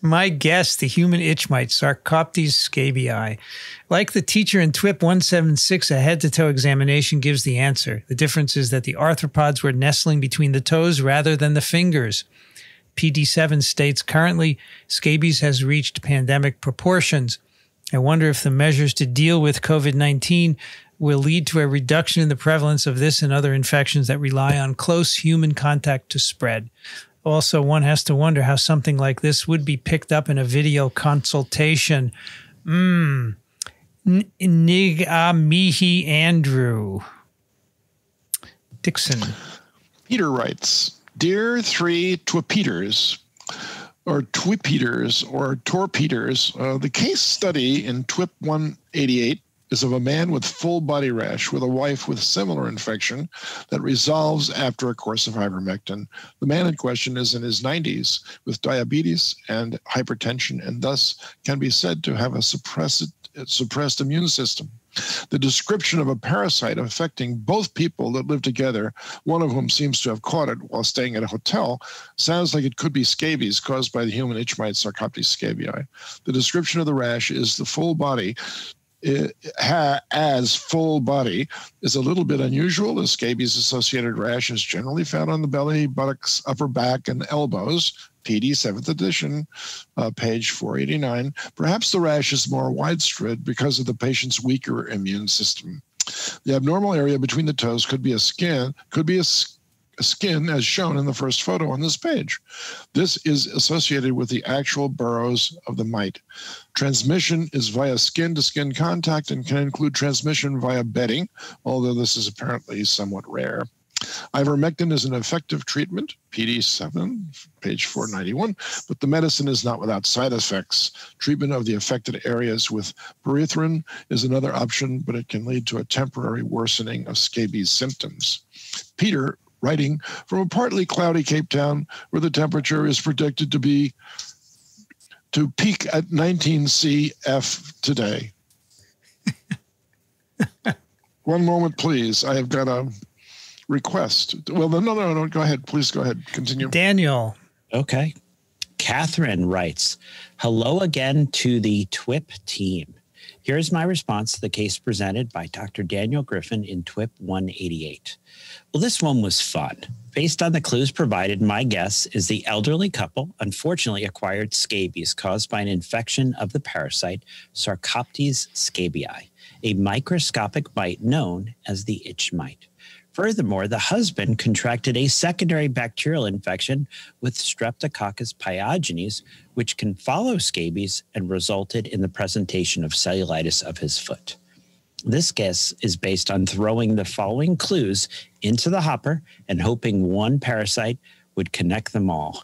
My guess, the human itch mite, Sarcoptes scabiei. Like the teacher in TWIP 176, a head-to-toe examination gives the answer. The difference is that the arthropods were nestling between the toes rather than the fingers. PD7 states currently scabies has reached pandemic proportions. I wonder if the measures to deal with COVID-19 will lead to a reduction in the prevalence of this and other infections that rely on close human contact to spread. Also, one has to wonder how something like this would be picked up in a video consultation. Nigamihi Andrew. Dixon. Peter writes, "Dear three Twipeters, or Twipeters, or Torpeters, the case study in TWIP 188 is of a man with full body rash with a wife with similar infection that resolves after a course of ivermectin. The man in question is in his 90s with diabetes and hypertension and thus can be said to have a suppressed immune system. The description of a parasite affecting both people that live together, one of whom seems to have caught it while staying at a hotel, sounds like it could be scabies caused by the human itch mite Sarcoptes scabiei. The description of the rash is the full body as full body is a little bit unusual, as scabies-associated rash is generally found on the belly, buttocks, upper back, and elbows. PD 7th edition, page 489. Perhaps the rash is more widespread because of the patient's weaker immune system. The abnormal area between the toes could be a skin, could be a skin as shown in the first photo on this page. This is associated with the actual burrows of the mite. Transmission is via skin-to-skin contact and can include transmission via bedding, although this is apparently somewhat rare. Ivermectin is an effective treatment, PD7, page 491, but the medicine is not without side effects. Treatment of the affected areas with pyrethrin is another option, but it can lead to a temporary worsening of scabies symptoms. Peter, writing from a partly cloudy Cape Town, where the temperature is predicted to peak at 19°C today. One moment, please. I have got a request. Well, no, go ahead. Please go ahead. Continue. Daniel. Okay. Catherine writes, hello again to the TWIP team. Here's my response to the case presented by Dr. Daniel Griffin in TWIP 188. Well, this one was fun. Based on the clues provided, my guess is the elderly couple unfortunately acquired scabies caused by an infection of the parasite Sarcoptes scabiei, a microscopic mite known as the itch mite. Furthermore, the husband contracted a secondary bacterial infection with Streptococcus pyogenes, which can follow scabies and resulted in the presentation of cellulitis of his foot. This guess is based on throwing the following clues into the hopper and hoping one parasite would connect them all.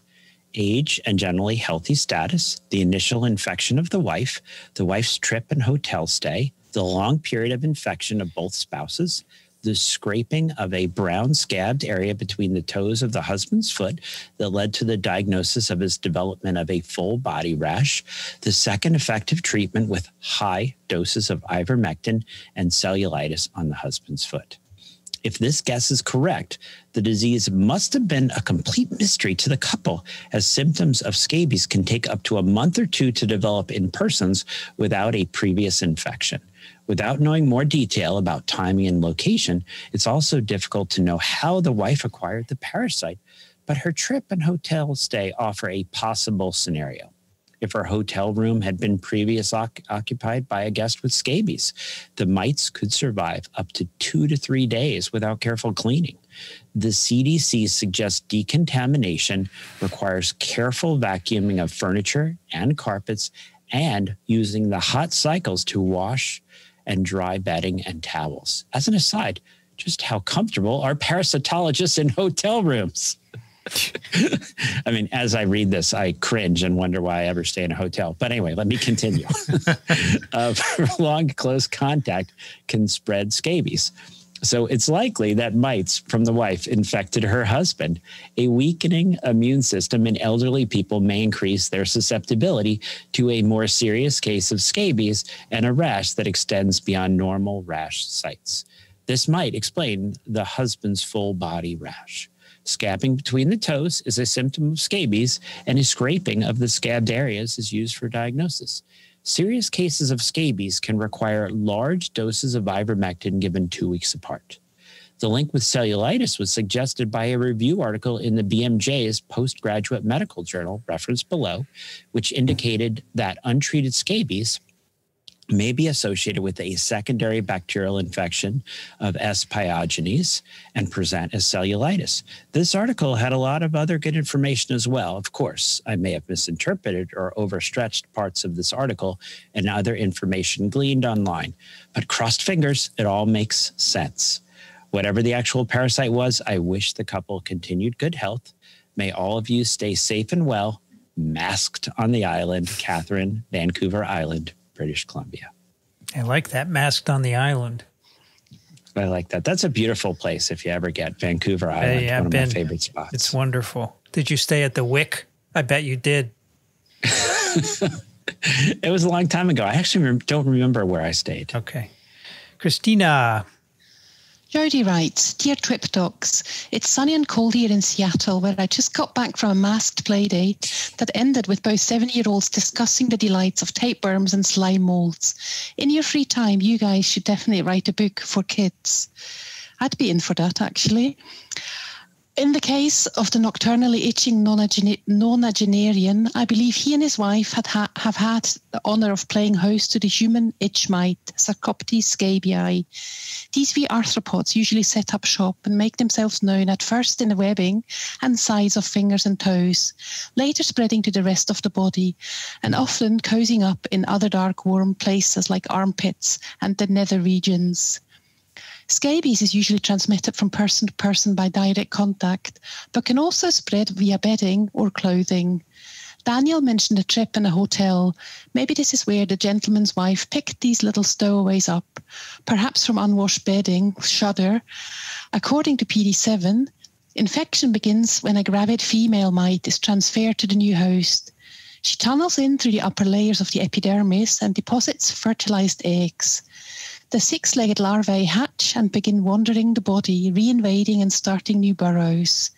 Age and generally healthy status, the initial infection of the wife's trip and hotel stay, the long period of infection of both spouses, the scraping of a brown scabbed area between the toes of the husband's foot that led to the diagnosis of his development of a full body rash, the second effective treatment with high doses of ivermectin and cellulitis on the husband's foot. If this guess is correct, the disease must have been a complete mystery to the couple, as symptoms of scabies can take up to a month or two to develop in persons without a previous infection. Without knowing more detail about timing and location, it's also difficult to know how the wife acquired the parasite, but her trip and hotel stay offer a possible scenario. If her hotel room had been previously occupied by a guest with scabies, the mites could survive up to 2 to 3 days without careful cleaning. The CDC suggests decontamination requires careful vacuuming of furniture and carpets and using the hot cycles to wash and dry bedding and towels. As an aside, just how comfortable are parasitologists in hotel rooms? I mean, as I read this, I cringe and wonder why I ever stay in a hotel. But anyway, let me continue. Prolonged close contact can spread scabies. So it's likely that mites from the wife infected her husband. A weakening immune system in elderly people may increase their susceptibility to a more serious case of scabies and a rash that extends beyond normal rash sites. This might explain the husband's full body rash. Scabbing between the toes is a symptom of scabies, and a scraping of the scabbed areas is used for diagnosis. Serious cases of scabies can require large doses of ivermectin given 2 weeks apart. The link with cellulitis was suggested by a review article in the BMJ's Postgraduate Medical Journal, referenced below, which indicated that untreated scabies may be associated with a secondary bacterial infection of S. pyogenes and present as cellulitis. This article had a lot of other good information as well. Of course, I may have misinterpreted or overstretched parts of this article and other information gleaned online, but crossed fingers, it all makes sense. Whatever the actual parasite was, I wish the couple continued good health. May all of you stay safe and well, masked on the island, Catherine, Vancouver Island, British Columbia. I like that, masked on the island. I like that. That's a beautiful place if you ever get. Vancouver Island, yeah, one of my favorite spots. It's wonderful. Did you stay at the Wick? I bet you did. It was a long time ago. I actually don't remember where I stayed. Okay. Christina. Jodie writes, dear Trip Docs, it's sunny and cold here in Seattle, where I just got back from a masked play day that ended with both 7-year-olds discussing the delights of tapeworms and slime molds. In your free time, you guys should definitely write a book for kids. I'd be in for that, actually. In the case of the nocturnally itching nonagenarian, I believe he and his wife have had the honor of playing host to the human itch mite, Sarcoptes scabiei. These wee arthropods usually set up shop and make themselves known at first in the webbing and sides of fingers and toes, later spreading to the rest of the body and often cozying up in other dark, warm places like armpits and the nether regions. Scabies is usually transmitted from person to person by direct contact, but can also spread via bedding or clothing. Daniel mentioned a trip in a hotel. Maybe this is where the gentleman's wife picked these little stowaways up, perhaps from unwashed bedding, shudder. According to PD7, infection begins when a gravid female mite is transferred to the new host. She tunnels in through the upper layers of the epidermis and deposits fertilized eggs. The six-legged larvae hatch and begin wandering the body, reinvading and starting new burrows.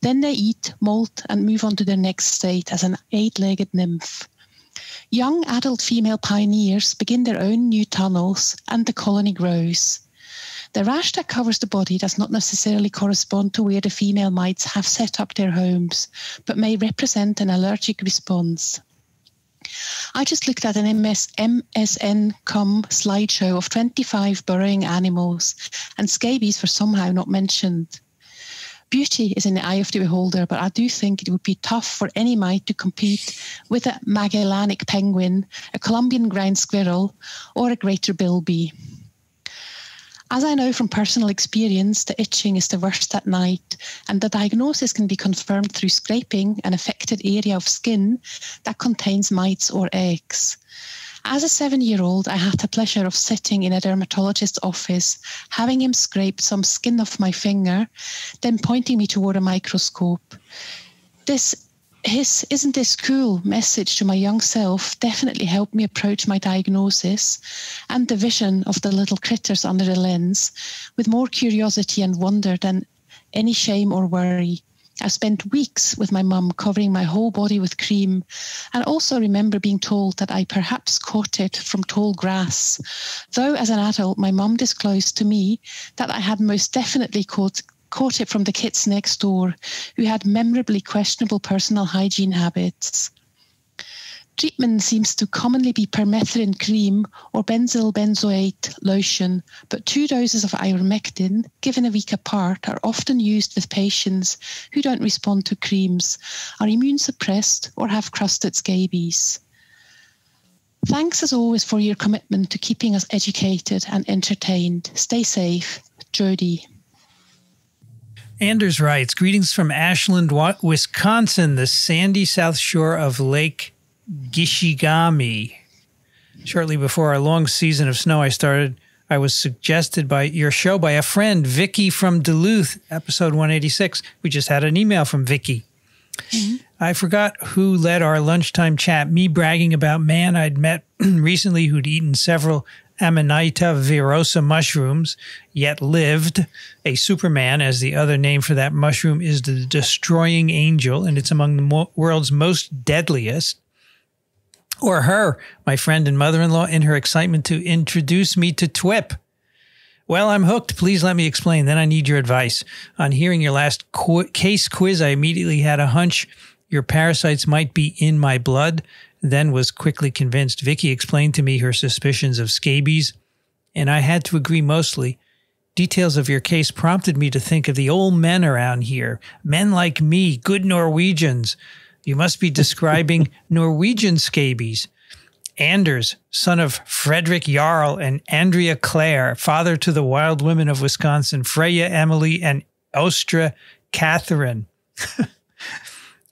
Then they eat, molt, and move on to their next state as an eight-legged nymph. Young adult female pioneers begin their own new tunnels, and the colony grows. The rash that covers the body does not necessarily correspond to where the female mites have set up their homes, but may represent an allergic response. I just looked at an MSN.com slideshow of 25 burrowing animals, and scabies were somehow not mentioned. Beauty is in the eye of the beholder, but I do think it would be tough for any mite to compete with a Magellanic penguin, a Colombian ground squirrel, or a greater bilby. As I know from personal experience, the itching is the worst at night, and the diagnosis can be confirmed through scraping an affected area of skin that contains mites or eggs. As a 7-year-old, I had the pleasure of sitting in a dermatologist's office, having him scrape some skin off my finger, then pointing me toward a microscope. His "isn't this cool" message to my young self definitely helped me approach my diagnosis and the vision of the little critters under the lens with more curiosity and wonder than any shame or worry. I spent weeks with my mum covering my whole body with cream, and also remember being told that I perhaps caught it from tall grass, though as an adult my mum disclosed to me that I had most definitely caught it from the kids next door, who had memorably questionable personal hygiene habits. Treatment seems to commonly be permethrin cream or benzyl benzoate lotion, but 2 doses of ivermectin, given a week apart, are often used with patients who don't respond to creams, are immune suppressed, or have crusted scabies. Thanks as always for your commitment to keeping us educated and entertained. Stay safe. Jody. Anders writes, greetings from Ashland, Wisconsin, the sandy south shore of Lake Gishigami. Shortly before our long season of snow I was suggested by your show by a friend, Vicky from Duluth, episode 186. We just had an email from Vicky. Mm-hmm. I forgot who led our lunchtime chat, me bragging about man I'd met recently who'd eaten several Amanita virosa mushrooms, yet lived, a superman, as the other name for that mushroom is the destroying angel, and it's among the world's most deadliest. Or her, my friend and mother-in-law, in her excitement to introduce me to TWIP. Well, I'm hooked. Please let me explain. Then I need your advice. On hearing your last case quiz, I immediately had a hunch your parasites might be in my blood, then was quickly convinced. Vicky explained to me her suspicions of scabies, and I had to agree mostly. Details of your case prompted me to think of the old men around here, men like me, good Norwegians. You must be describing Norwegian scabies. Anders, son of Frederick Jarl and Andrea Clare, father to the wild women of Wisconsin, Freya, Emily, and Ostra Catherine.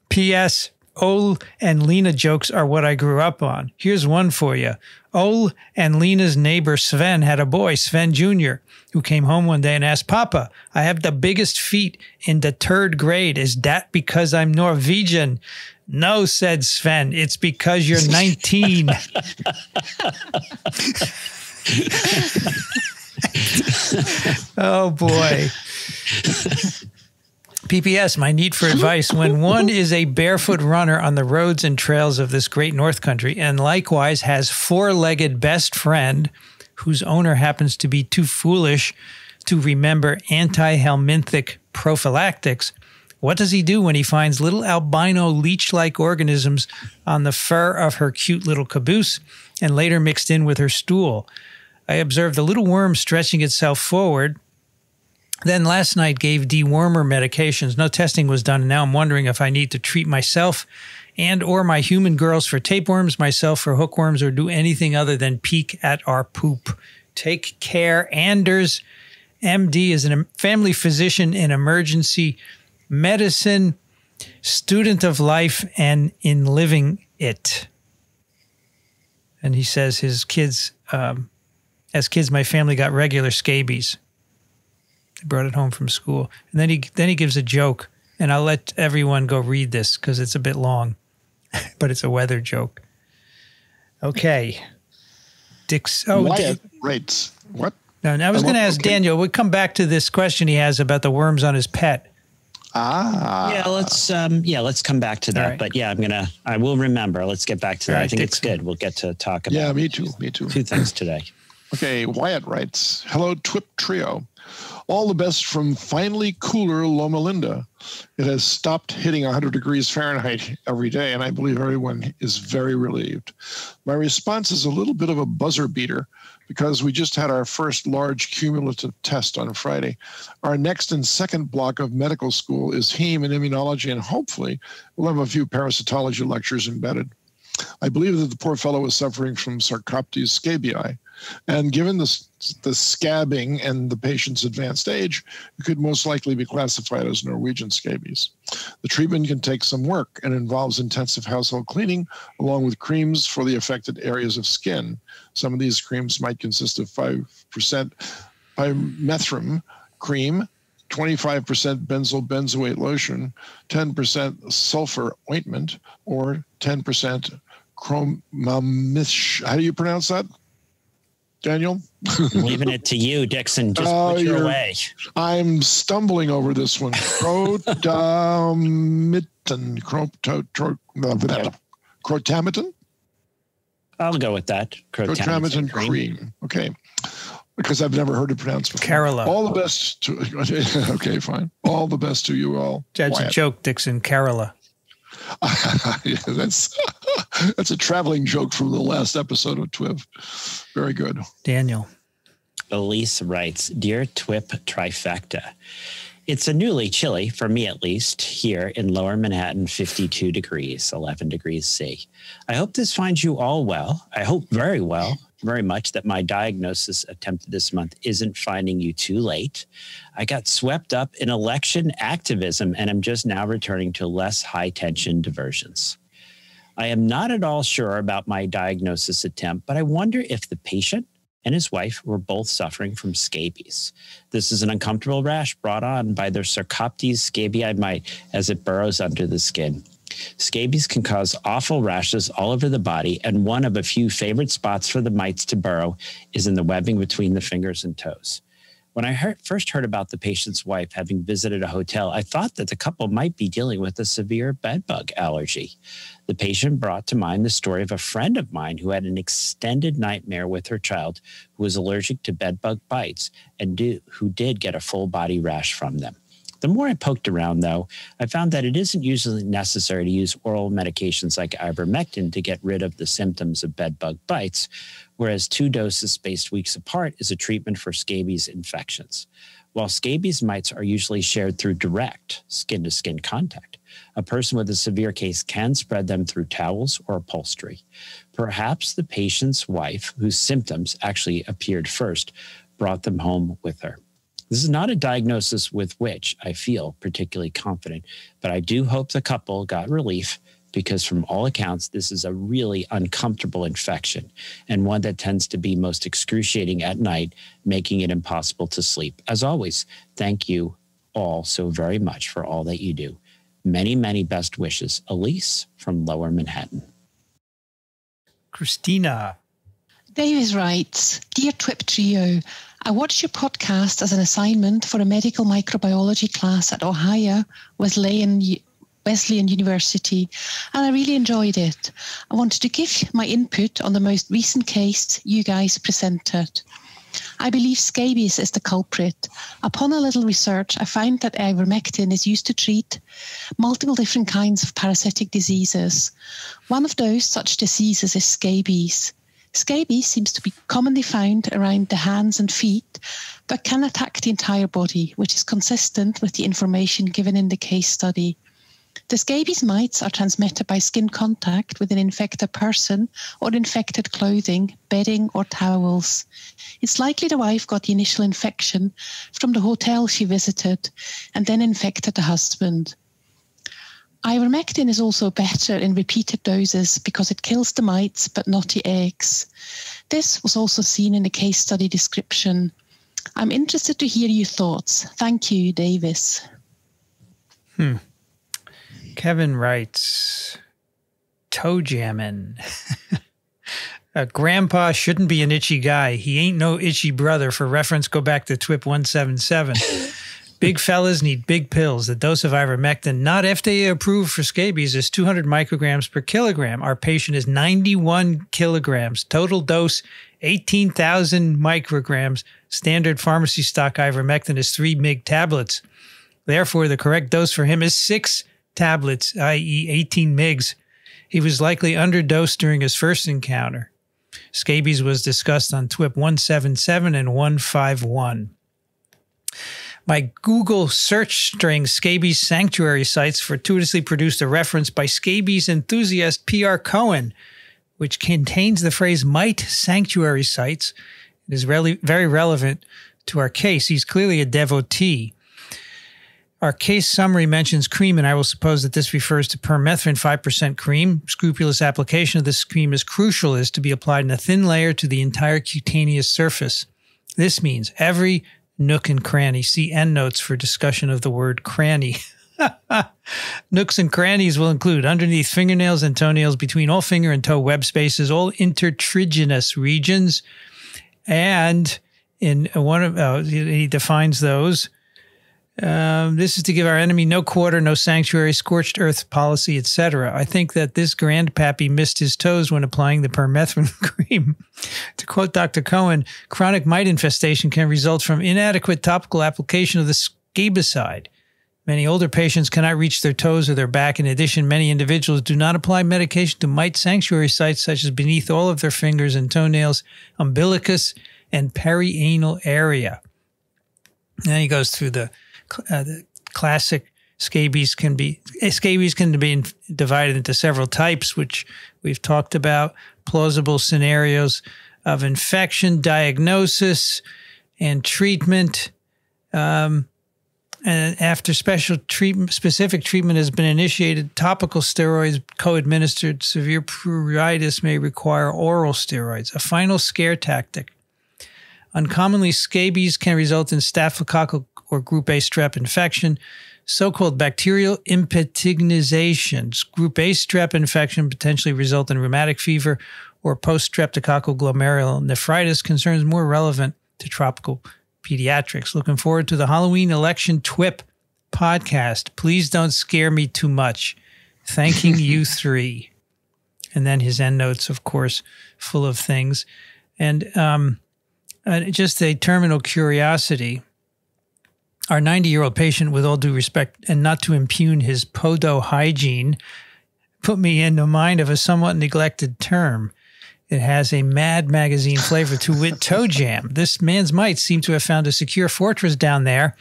P.S. Ole and Lena jokes are what I grew up on. Here's one for you. Ole and Lena's neighbor Sven had a boy, Sven Jr., who came home one day and asked, "Papa, I have the biggest feet in the 3rd grade. Is that because I'm Norwegian?" "No," said Sven, "it's because you're 19. Oh, boy. PPS, my need for advice when one is a barefoot runner on the roads and trails of this great North Country and likewise has four-legged best friend whose owner happens to be too foolish to remember anti-helminthic prophylactics, What does he do when he finds little albino leech-like organisms on the fur of her cute little caboose and later mixed in with her stool? I observed a little worm stretching itself forward. Then last night gave dewormer medications. No testing was done. And now I'm wondering if I need to treat myself and or my human girls for tapeworms, myself for hookworms, or do anything other than peek at our poop. Take care. Anders, MD, is a family physician in emergency medicine, student of life and in living it. And he says his kids, as kids, my family got regular scabies. They brought it home from school. And then he gives a joke, and I'll let everyone go read this because it's a bit long, but it's a weather joke. Okay. Wait, what? And I was going to ask Daniel, we'll come back to this question he has about the worms on his pet. Ah. Yeah, let's come back to that. Right. But yeah, I will remember. Let's get back to that. Right, I think Dixon. It's good. We'll get to talk about me too. Two things today. Okay, Wyatt writes, hello, TWIP Trio. All the best from finally cooler Loma Linda. It has stopped hitting 100 degrees Fahrenheit every day, and I believe everyone is very relieved. My response is a little bit of a buzzer beater because we just had our first large cumulative test on Friday. Our next and second block of medical school is heme and immunology, and hopefully we'll have a few parasitology lectures embedded. I believe that the poor fellow was suffering from Sarcoptes scabiei. And given the scabbing and the patient's advanced age, it could most likely be classified as Norwegian scabies. The treatment can take some work and involves intensive household cleaning, along with creams for the affected areas of skin. Some of these creams might consist of 5% pimethrum cream, 25% benzyl benzoate lotion, 10% sulfur ointment, or 10% chromamish. How do you pronounce that? Daniel? Leaving it to you, Dixon. Just put your way. I'm stumbling over this one. Crotamidin? I'll go with that. Crotamidin cream. Okay. Because I've never heard it pronounced before. Carilla. All the best to... Okay, fine. All the best to you all. That's a joke, Dixon. Carilla. Yeah, that's a traveling joke from the last episode of TWIV. Very good. Daniel. Elise writes, Dear TWIP Trifecta, it's a newly chilly, for me at least, here in Lower Manhattan, 52 degrees, 11 degrees C. I hope this finds you all well. I hope very well, very much, that my diagnosis attempted this month isn't finding you too late. I got swept up in election activism and I'm just now returning to less high tension diversions. I am not at all sure about my diagnosis attempt, but I wonder if the patient and his wife were both suffering from scabies. This is an uncomfortable rash brought on by their Sarcoptes scabiei mite as it burrows under the skin. Scabies can cause awful rashes all over the body, and one of a few favorite spots for the mites to burrow is in the webbing between the fingers and toes. When I first heard about the patient's wife having visited a hotel, I thought that the couple might be dealing with a severe bedbug allergy. The patient brought to mind the story of a friend of mine who had an extended nightmare with her child who was allergic to bedbug bites and who did get a full-body rash from them. The more I poked around, though, I found that it isn't usually necessary to use oral medications like ivermectin to get rid of the symptoms of bedbug bites, whereas 2 doses spaced weeks apart is a treatment for scabies infections. While scabies mites are usually shared through direct skin-to-skin contact, a person with a severe case can spread them through towels or upholstery. Perhaps the patient's wife, whose symptoms actually appeared first, brought them home with her. This is not a diagnosis with which I feel particularly confident, but I do hope the couple got relief because from all accounts, this is a really uncomfortable infection and one that tends to be most excruciating at night, making it impossible to sleep. As always, thank you all so very much for all that you do. Many, many best wishes. Elise from Lower Manhattan. Christina. Davis writes, Dear TWIP Trio, I watched your podcast as an assignment for a medical microbiology class at Ohio Wesleyan University, and I really enjoyed it. I wanted to give my input on the most recent case you guys presented. I believe scabies is the culprit. Upon a little research, I find that ivermectin is used to treat multiple different kinds of parasitic diseases. One of those such diseases is scabies. Scabies seems to be commonly found around the hands and feet, but can attack the entire body, which is consistent with the information given in the case study. The scabies mites are transmitted by skin contact with an infected person or infected clothing, bedding or towels. It's likely the wife got the initial infection from the hotel she visited and then infected the husband. Ivermectin is also better in repeated doses because it kills the mites but not the eggs. This was also seen in the case study description. I'm interested to hear your thoughts. Thank you, Davis. Kevin writes, toe jamming. Grandpa shouldn't be an itchy guy. He ain't no itchy brother. For reference, go back to TWIP 177. Big fellas need big pills. The dose of ivermectin, not FDA approved for scabies, is 200 micrograms per kilogram. Our patient is 91 kilograms. Total dose, 18,000 micrograms. Standard pharmacy stock ivermectin is 3 mg tablets. Therefore, the correct dose for him is 6 tablets, i.e. 18 mgs. He was likely underdosed during his first encounter. Scabies was discussed on TWIP 177 and 151. My Google search string scabies sanctuary sites fortuitously produced a reference by scabies enthusiast P.R. Cohen, which contains the phrase "might sanctuary sites." It is very relevant to our case. He's clearly a devotee. Our case summary mentions cream, and I will suppose that this refers to permethrin 5% cream. Scrupulous application of this cream is crucial, is to be applied in a thin layer to the entire cutaneous surface. This means every nook and cranny. See end notes for discussion of the word cranny. Nooks and crannies will include underneath fingernails and toenails, between all finger and toe web spaces, all intertriginous regions, and in one of he defines those. This is to give our enemy no quarter, no sanctuary, scorched earth policy, etc. I think that this grandpappy missed his toes when applying the permethrin cream. To quote Dr. Cohen, chronic mite infestation can result from inadequate topical application of the scabicide. Many older patients cannot reach their toes or their back. In addition, many individuals do not apply medication to mite sanctuary sites such as beneath all of their fingers and toenails, umbilicus, and perianal area. And then he goes through the classic scabies can be divided into several types, which we've talked about, plausible scenarios of infection, diagnosis, and treatment. And after specific treatment has been initiated, topical steroids co-administered. Severe pruritus may require oral steroids. A final scare tactic. Uncommonly, scabies can result in staphylococcal or group A strep infection, so-called bacterial impetigizations. Group A strep infection potentially result in rheumatic fever or post-streptococcal glomerulonephritis, concerns more relevant to tropical pediatrics. Looking forward to the Halloween election TWIP podcast. Please don't scare me too much. Thanking you three. And then his end notes, of course, full of things. And just a terminal curiosity. Our 90-year-old patient, with all due respect and not to impugn his podo hygiene, put me in the mind of a somewhat neglected term. It has a Mad Magazine flavor to wit, toe jam. This man's mites seem to have found a secure fortress down there,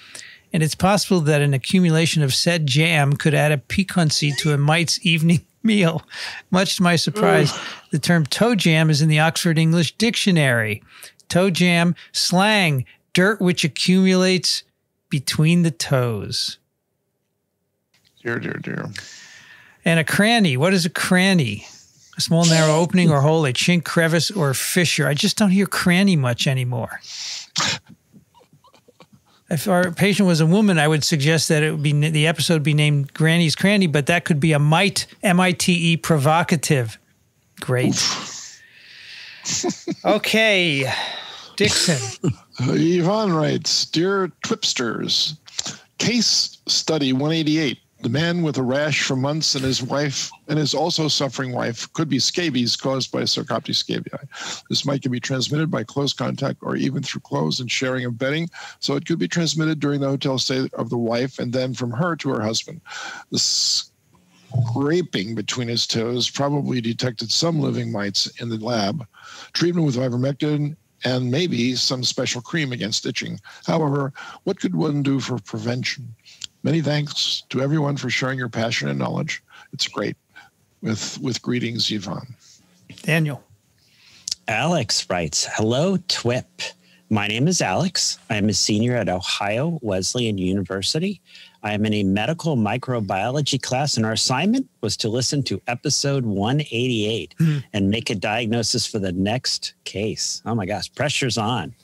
and it's possible that an accumulation of said jam could add a piquancy to a mite's evening meal. Much to my surprise, the term toe jam is in the Oxford English Dictionary. Toe jam, slang, dirt which accumulates between the toes. Dear, dear, dear. And a cranny. What is a cranny? A small, narrow opening or hole, a chink, crevice, or fissure. I just don't hear cranny much anymore. If our patient was a woman, I would suggest that it would be the episode be named Granny's Cranny, but that could be a mite, M-I-T-E, provocative. Great. Okay. Dixon. Yvonne writes, dear Twipsters, case study 188 The man with a rash for months and his wife, and his also suffering wife, could be scabies caused by Sarcoptes scabiei. This might can be transmitted by close contact or even through clothes and sharing of bedding. So it could be transmitted during the hotel stay of the wife and then from her to her husband. The scraping between his toes probably detected some living mites in the lab. Treatment with ivermectin and maybe some special cream against itching. However, what could one do for prevention? Many thanks to everyone for sharing your passion and knowledge. It's great. With greetings, Yvonne. Daniel. Alex writes, hello, TWIP. My name is Alex. I'm a senior at Ohio Wesleyan University. I am in a medical microbiology class, and our assignment was to listen to episode 188 and make a diagnosis for the next case. Oh my gosh, pressure's on.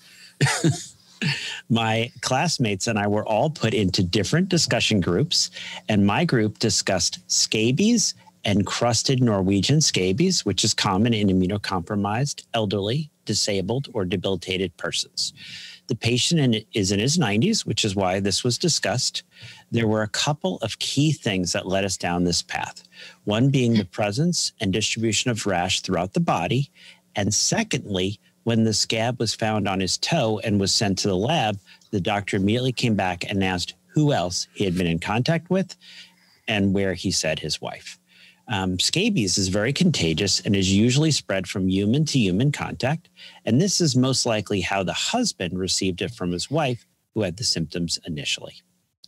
My classmates and I were all put into different discussion groups, and my group discussed scabies and crusted Norwegian scabies, which is common in immunocompromised, elderly, disabled, or debilitated persons. The patient is in his 90s, which is why this was discussed. There were a couple of key things that led us down this path, one being the presence and distribution of rash throughout the body, and secondly, when the scab was found on his toe and was sent to the lab, the doctor immediately came back and asked who else he had been in contact with and where he said his wife. Scabies is very contagious and is usually spread from human to human contact. And this is most likely how the husband received it from his wife, who had the symptoms initially.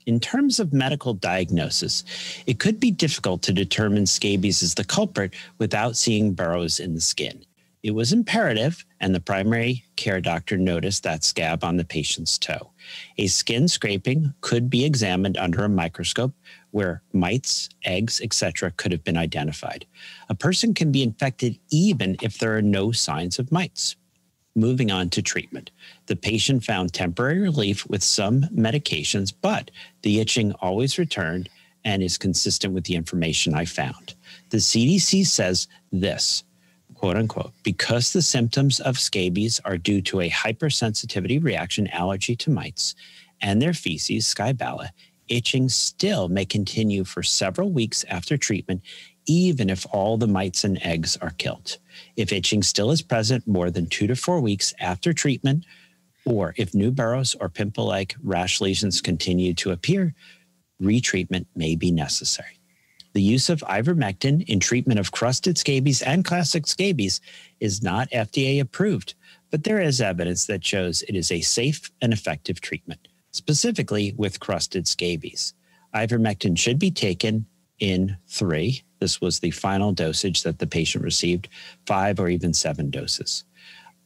In terms of medical diagnosis, it could be difficult to determine scabies as the culprit without seeing burrows in the skin. It was imperative, and the primary care doctor noticed that scab on the patient's toe. A skin scraping could be examined under a microscope where mites, eggs, etc. could have been identified. A person can be infected even if there are no signs of mites. Moving on to treatment. The patient found temporary relief with some medications, but the itching always returned and is consistent with the information I found. The CDC says this, quote unquote, because the symptoms of scabies are due to a hypersensitivity reaction allergy to mites and their feces, Scabella, itching still may continue for several weeks after treatment, even if all the mites and eggs are killed. If itching still is present more than 2 to 4 weeks after treatment, or if new burrows or pimple-like rash lesions continue to appear, retreatment may be necessary. The use of ivermectin in treatment of crusted scabies and classic scabies is not FDA approved, but there is evidence that shows it is a safe and effective treatment, specifically with crusted scabies. Ivermectin should be taken in 3. This was the final dosage that the patient received, 5 or even 7 doses.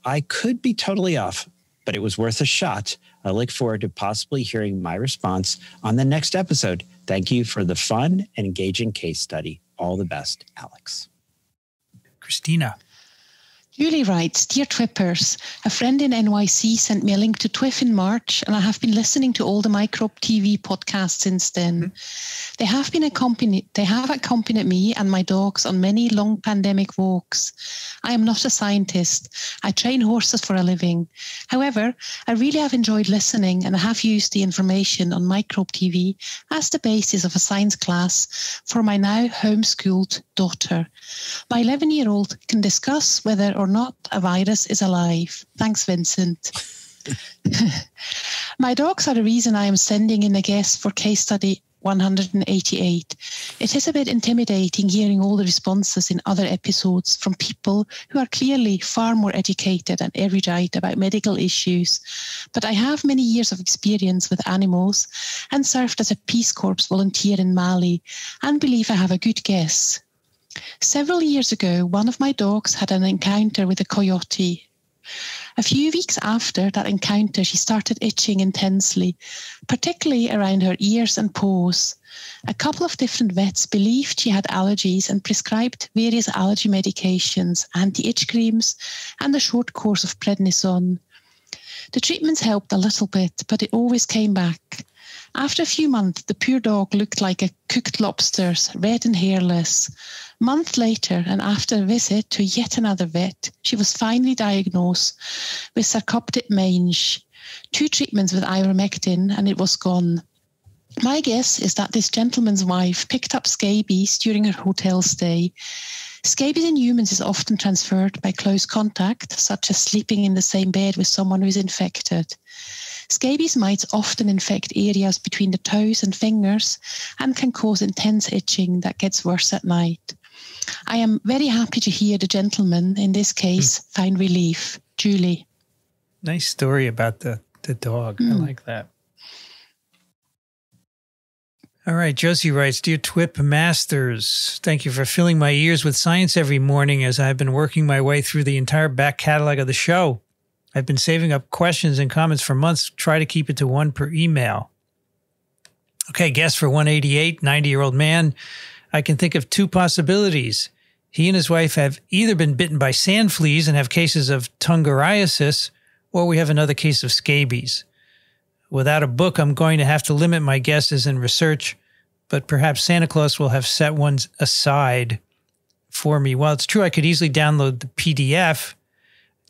I could be totally off, but it was worth a shot. I look forward to possibly hearing my response on the next episode. Thank you for the fun and engaging case study. All the best, Alex. Christina. Julie writes, dear TWIPpers, a friend in NYC sent me a link to TWIV in March, and I have been listening to all the Microbe TV podcasts since then. They have accompanied me and my dogs on many long pandemic walks. I am not a scientist. I train horses for a living. However, I really have enjoyed listening, and I have used the information on Microbe TV as the basis of a science class for my now homeschooled daughter. My 11-year-old can discuss whether or not a virus is alive. Thanks, Vincent. My dogs are the reason I am sending in a guest for case study 188. It is a bit intimidating hearing all the responses in other episodes from people who are clearly far more educated and erudite about medical issues, but I have many years of experience with animals and served as a Peace Corps volunteer in Mali and believe I have a good guess. Several years ago, one of my dogs had an encounter with a coyote. A few weeks after that encounter, she started itching intensely, particularly around her ears and paws. A couple of different vets believed she had allergies and prescribed various allergy medications, anti-itch creams, and a short course of prednisone. The treatments helped a little bit, but it always came back. After a few months, the poor dog looked like a cooked lobster, red and hairless. Months later, and after a visit to yet another vet, she was finally diagnosed with Sarcoptes mange. 2 treatments with ivermectin, and it was gone. My guess is that this gentleman's wife picked up scabies during her hotel stay. Scabies in humans is often transferred by close contact, such as sleeping in the same bed with someone who is infected. Scabies mites often infect areas between the toes and fingers and can cause intense itching that gets worse at night. I am very happy to hear the gentleman, in this case, find relief. Julie. Nice story about the dog. I like that. All right, Josie writes, Dear TWIP Masters, thank you for filling my ears with science every morning as I've been working my way through the entire back catalog of the show. I've been saving up questions and comments for months. Try to keep it to one per email. Okay, guess for 188, 90-year-old man. I can think of two possibilities. He and his wife have either been bitten by sand fleas and have cases of tungeriasis, or we have another case of scabies. Without a book, I'm going to have to limit my guesses and research, but perhaps Santa Claus will have set one aside for me. While it's true I could easily download the PDF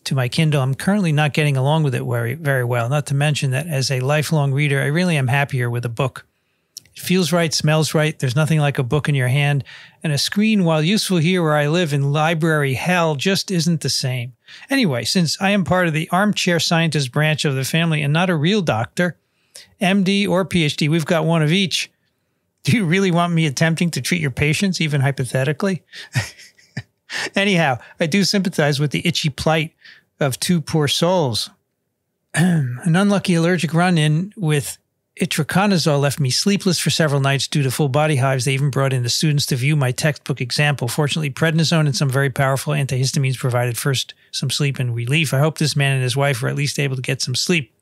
to my Kindle, I'm currently not getting along with it very well, not to mention that as a lifelong reader, I really am happier with a book. It feels right, smells right. There's nothing like a book in your hand. And a screen, while useful here where I live in library hell, just isn't the same. Anyway, since I am part of the armchair scientist branch of the family and not a real doctor, MD or PhD, we've got one of each. Do you really want me attempting to treat your patients, even hypothetically? Anyhow, I do sympathize with the itchy plight of two poor souls. An unlucky allergic run-in with itraconazole left me sleepless for several nights due to full body hives. They even brought in the students to view my textbook example. Fortunately, prednisone and some very powerful antihistamines provided first some sleep and relief. I hope this man and his wife were at least able to get some sleep.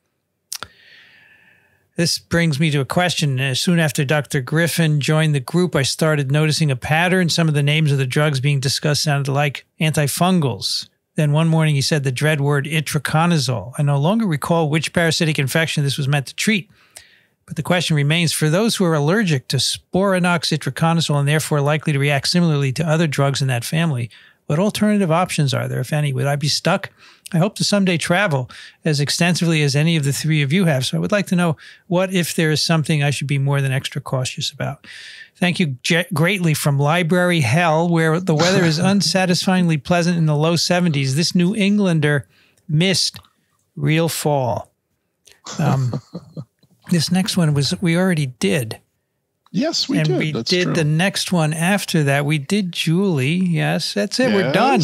This brings me to a question. Soon after Dr. Griffin joined the group, I started noticing a pattern. Some of the names of the drugs being discussed sounded like antifungals. Then one morning he said the dread word itraconazole. I no longer recall which parasitic infection this was meant to treat. But the question remains, for those who are allergic to Sporanox, itraconazole, and therefore likely to react similarly to other drugs in that family, what alternative options are there, if any? Would I be stuck? I hope to someday travel as extensively as any of the three of you have, so I would like to know what if there is something I should be more than extra cautious about. Thank you greatly from library hell, where the weather is unsatisfyingly pleasant in the low 70s. This New Englander missed real fall. This next one was, we already did. Yes, we did. And we did the next one after that. We did Julie. Yes, that's it. Yes. We're done.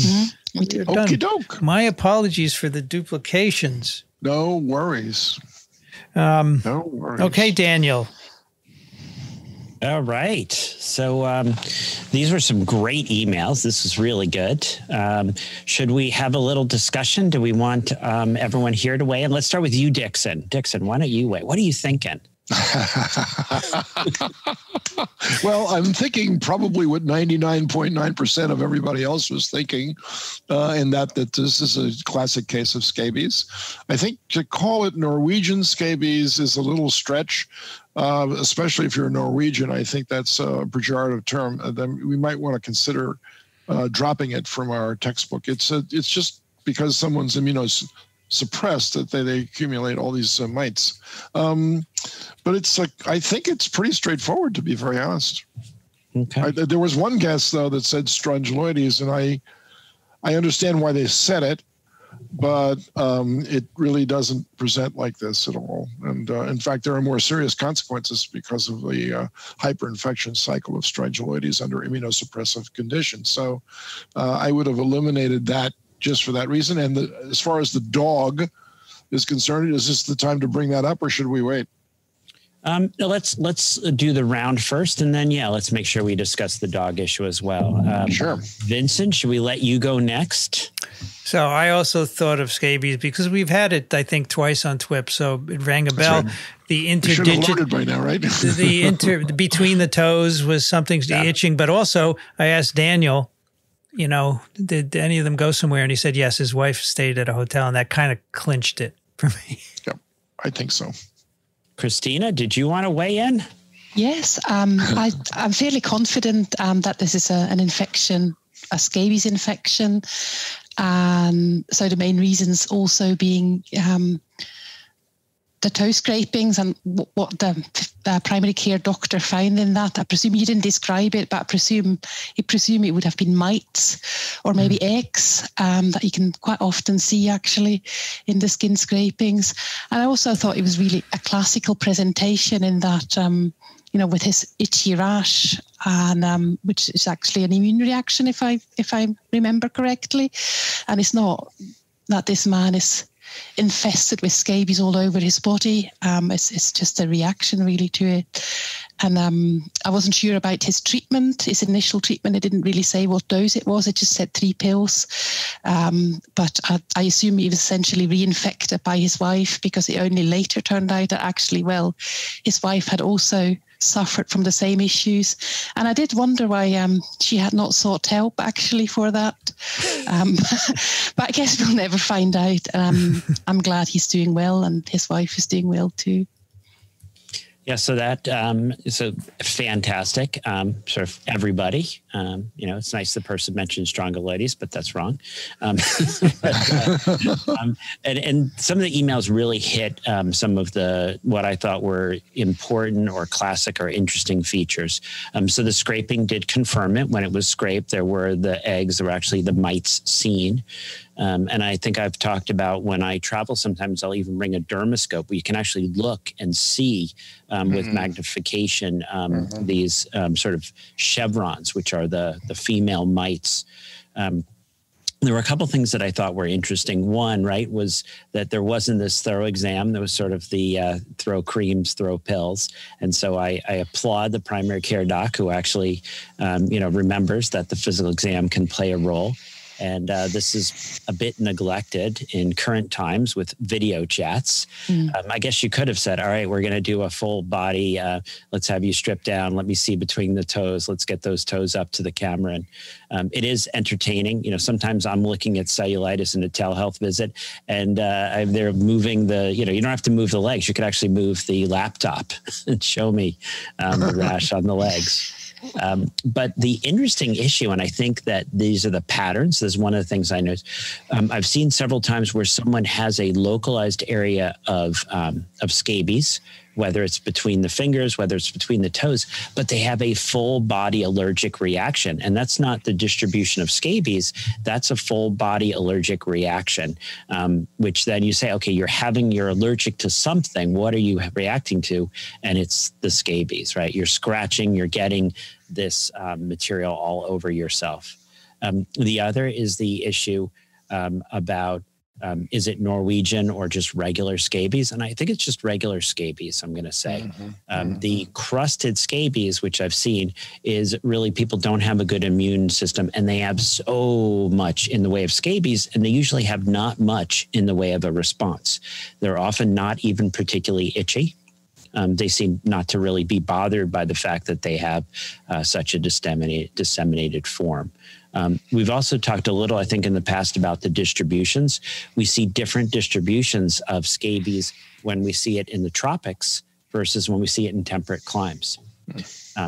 We did. Okey doke. My apologies for the duplications. No worries. No worries. Okay, Daniel. All right. So these were some great emails. This is really good. Should we have a little discussion? Do we want everyone here to weigh in? Let's start with you, Dixon. Dixon, why don't you weigh? What are you thinking? Well, I'm thinking probably what 99.9% of everybody else was thinking, and that this is a classic case of scabies. I think to call it Norwegian scabies is a little stretch, especially if you're Norwegian. I think that's a pejorative term. Then we might want to consider dropping it from our textbook. It's just because someone's immunosuppressed that they accumulate all these mites. But it's like, I think it's pretty straightforward, to be very honest. Okay. There was one guess, though, that said strongyloides, and I understand why they said it, but it really doesn't present like this at all. And in fact, there are more serious consequences because of the hyperinfection cycle of strongyloides under immunosuppressive conditions. So I would have eliminated that just for that reason. And as far as the dog is concerned, is this the time to bring that up, or should we wait? Let's do the round first, and then, yeah, let's make sure we discuss the dog issue as well. Sure. Vincent, should we let you go next? So I also thought of scabies because we've had it, I think, twice on TWIP, so it rang a bell. Right. The interdigit by now, right? Between the toes was something itching, but also I asked Daniel, you know, did any of them go somewhere? And he said, yes, his wife stayed at a hotel, and that kind of clinched it for me. Yep, I think so. Christina, did you want to weigh in? Yes, I'm fairly confident that this is an infection, a scabies infection. So the main reasons also being the toe scrapings and what the primary care doctor found in that. I presume you didn't describe it, but I presume it would have been mites or maybe eggs that you can quite often see actually in the skin scrapings. And I also thought it was really a classical presentation in that, you know, with his itchy rash, and which is actually an immune reaction, if I remember correctly. And it's not that this man is infested with scabies all over his body. It's just a reaction really to it. And I wasn't sure about his treatment, his initial treatment. It didn't really say what dose it was. It just said 3 pills. But I assume he was essentially reinfected by his wife, because it only later turned out that actually, well, his wife had also suffered from the same issues. And I did wonder why she had not sought help actually for that. But I guess we'll never find out. I'm glad he's doing well and his wife is doing well too. Yeah, so that is a fantastic sort of everybody. You know, it's nice the person mentioned strongylitis, but that's wrong. And some of the emails really hit some of the what I thought were important or classic or interesting features. So the scraping did confirm it. When it was scraped, there were the eggs, there were actually the mites seen. And I think I've talked about when I travel, sometimes I'll even bring a dermoscope where you can actually look and see with magnification these sort of chevrons, which are the female mites. There were a couple of things that I thought were interesting. One, right, was that there wasn't this thorough exam. There was sort of the throw creams, throw pills. And so I applaud the primary care doc who actually, you know, remembers that the physical exam can play a role. And this is a bit neglected in current times with video chats. I guess you could have said, all right, we're going to do a full body. Let's have you strip down. Let me see between the toes. Let's get those toes up to the camera. And it is entertaining. You know, sometimes I'm looking at cellulitis in a telehealth visit and they're moving the, you know, you don't have to move the legs. You could actually move the laptop and show me the rash on the legs. But the interesting issue, and I think that these are the patterns, this is one of the things I noticed. I've seen several times where someone has a localized area of scabies, whether it's between the fingers, whether it's between the toes, but they have a full body allergic reaction. And that's not the distribution of scabies. That's a full body allergic reaction, which then you say, okay, you're allergic to something. What are you reacting to? And it's the scabies, right? You're scratching, you're getting this material all over yourself. The other is the issue about is it Norwegian or just regular scabies? And I think it's just regular scabies, I'm going to say. The crusted scabies, which I've seen, is really people don't have a good immune system and they have so much in the way of scabies and they usually have not much in the way of a response. They're often not even particularly itchy. They seem not to really be bothered by the fact that they have such a disseminated form. We've also talked a little, I think, in the past about the distributions. We see different distributions of scabies when we see it in the tropics versus when we see it in temperate climes.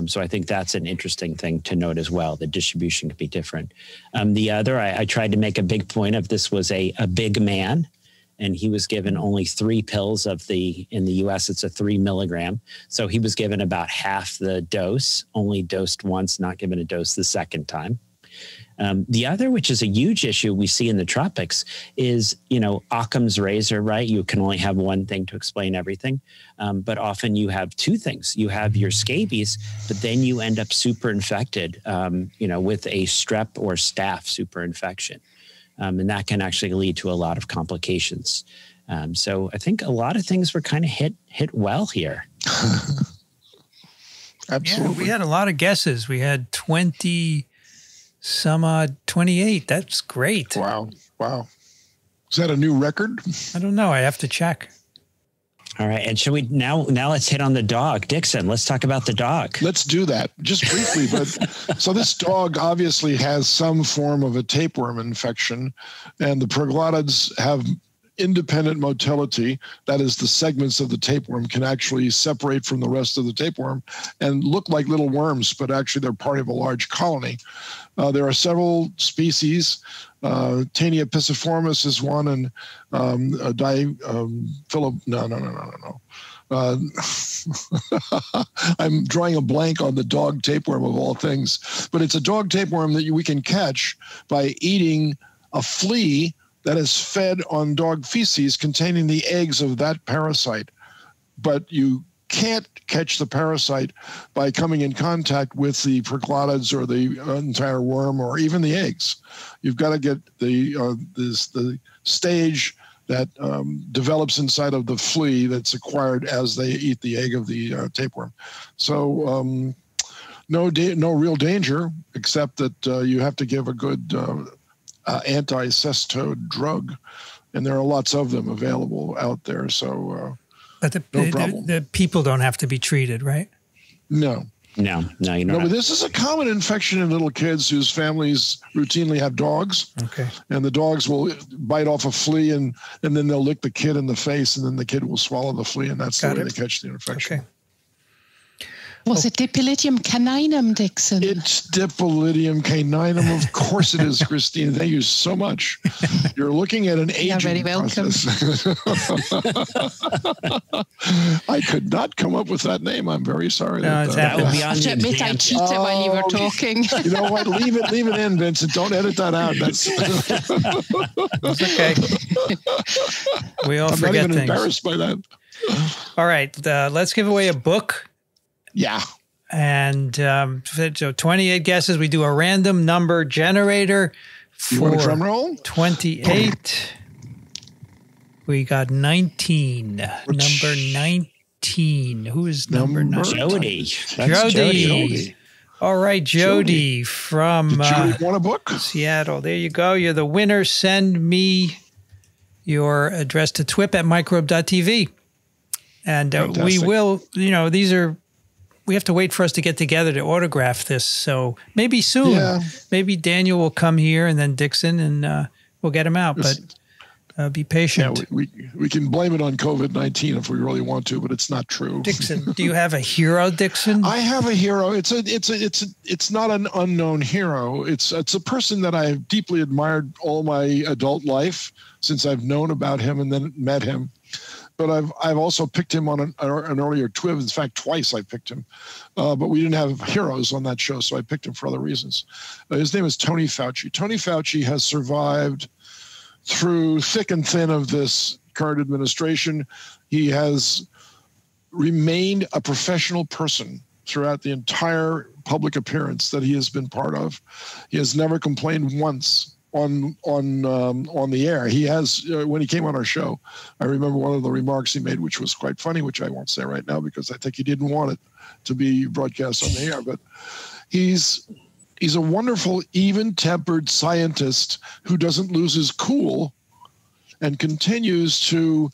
So I think that's an interesting thing to note as well. The distribution could be different. The other, I tried to make a big point of this was a big man. And he was given only 3 pills of the, in the US, it's a 3 milligram. So he was given about half the dose, only dosed once, not given a dose the second time. The other, which is a huge issue we see in the tropics is, you know, Occam's razor, right? You can only have one thing to explain everything. But often you have 2 things. You have your scabies, but then you end up super infected, you know, with a strep or staph super infection. And that can actually lead to a lot of complications. So I think a lot of things were kind of hit well here. Absolutely. Yeah, we had a lot of guesses. We had 28. That's great. Wow. Wow. Is that a new record? I don't know. I have to check. All right. And should we now let's hit on the dog. Dixon, let's talk about the dog. Let's do that just briefly. But so this dog obviously has some form of a tapeworm infection and the proglottids have independent motility, that is, the segments of the tapeworm can actually separate from the rest of the tapeworm and look like little worms, but actually they're part of a large colony. There are several species. Tania pisciformis is one, and I'm drawing a blank on the dog tapeworm of all things, but it's a dog tapeworm that we can catch by eating a flea that is fed on dog feces containing the eggs of that parasite. But you can't catch the parasite by coming in contact with the perchlorids or the entire worm or even the eggs. You've got to get the stage that develops inside of the flea that's acquired as they eat the egg of the tapeworm. So no real danger, except that you have to give a good anti-cestode drug, and there are lots of them available out there. So but no problem. The people don't have to be treated, right? No. No, you know. No, but this is a common infection in little kids whose families routinely have dogs. Okay. And the dogs will bite off a flea, and then they'll lick the kid in the face, and then the kid will swallow the flea, and that's the way they catch the infection. Okay. Was it Dipolidium caninum, Dixon? It's Dipolidium caninum. Of course it is, Christina. Thank you so much. You're looking at an aging process. You're very welcome. I could not come up with that name. I'm very sorry. No, that would be on you. I admit I cheated while you were talking. You know what? Leave it in, Vincent. Don't edit that out. That's okay. We all forget things. I'm not even embarrassed by that. All right. Let's give away a book. Yeah. And so 28 guesses. We do a random number generator for, you want a drum roll? 28. We got 19. Number 19. Who is number 19? Jody. That's Jody. All right, Jody from Jody want a book? Seattle. There you go. You're the winner. Send me your address to twip@microbe.tv. And we will, you know, these are... We have to wait for us to get together to autograph this. So maybe soon, maybe Daniel will come here and then Dixon, and we'll get him out. But be patient. Yeah, we can blame it on COVID-19 if we really want to, but it's not true. Dixon, do you have a hero, Dixon? I have a hero. It's not an unknown hero. It's a person that I have deeply admired all my adult life since I've known about him and then met him. But I've also picked him on an earlier TWIV. In fact, twice I picked him. But we didn't have heroes on that show, so I picked him for other reasons. His name is Tony Fauci. Tony Fauci has survived through thick and thin of this current administration. He has remained a professional person throughout the entire public appearance that he has been part of. He has never complained once on the air. He has, when he came on our show, I remember one of the remarks he made, which was quite funny, which I won't say right now because I think he didn't want it to be broadcast on the air, but he's a wonderful, even-tempered scientist who doesn't lose his cool and continues to,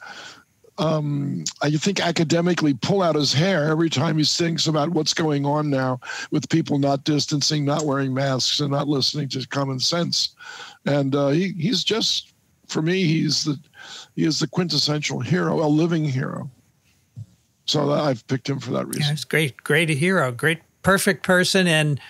I think, academically pull out his hair every time he thinks about what's going on now with people not distancing, not wearing masks, and not listening to common sense. And he's just, for me, he is the quintessential hero, a living hero. So I've picked him for that reason. Yeah, he's great hero, perfect person. And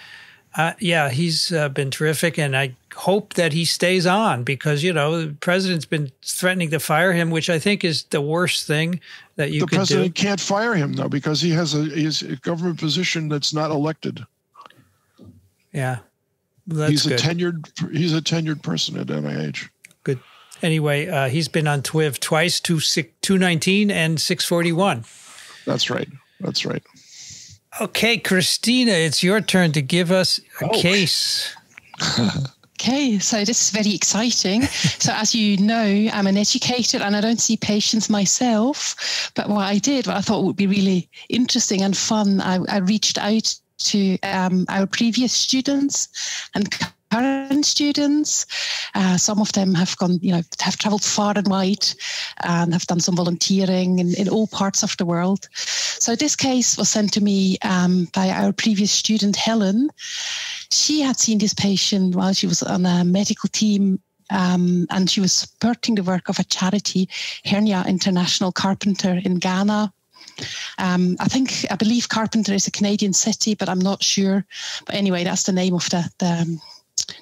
yeah, he's been terrific. And I hope that he stays on because, you know, the president's been threatening to fire him, which I think is the worst thing that you could do. The president can't fire him, though, because he has a government position that's not elected. Yeah. That's good. He's a tenured person at NIH. Good. Anyway, he's been on TWIV twice, 219 and 641. That's right. That's right. Okay, Christina, it's your turn to give us a case. Okay, so this is very exciting. So as you know, I'm an educator and I don't see patients myself. But what I thought would be really interesting and fun, I reached out to our previous students and current students. Some of them have gone, you know, have traveled far and wide and have done some volunteering in all parts of the world. So this case was sent to me by our previous student, Helen. She had seen this patient while she was on a medical team and she was supporting the work of a charity, Hernia International Carpenter in Ghana. I believe Carpenter is a Canadian city, but I'm not sure. But anyway, that's the name of the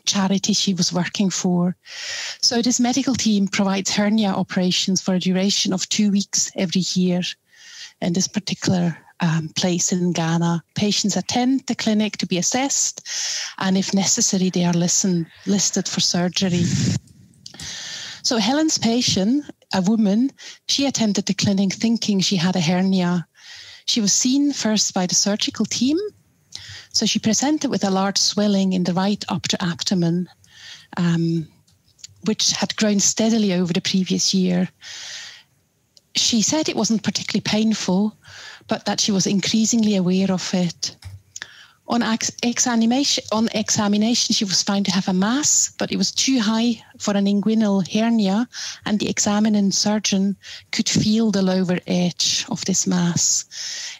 charity she was working for. So this medical team provides hernia operations for a duration of 2 weeks every year in this particular place in Ghana. Patients attend the clinic to be assessed, and if necessary, they are listed for surgery. So Helen's patient, a woman, she attended the clinic thinking she had a hernia. She was seen first by the surgical team. So she presented with a large swelling in the right upper abdomen, which had grown steadily over the previous year. She said it wasn't particularly painful, but that she was increasingly aware of it. On examination, she was found to have a mass, but it was too high for an inguinal hernia, and the examining surgeon could feel the lower edge of this mass.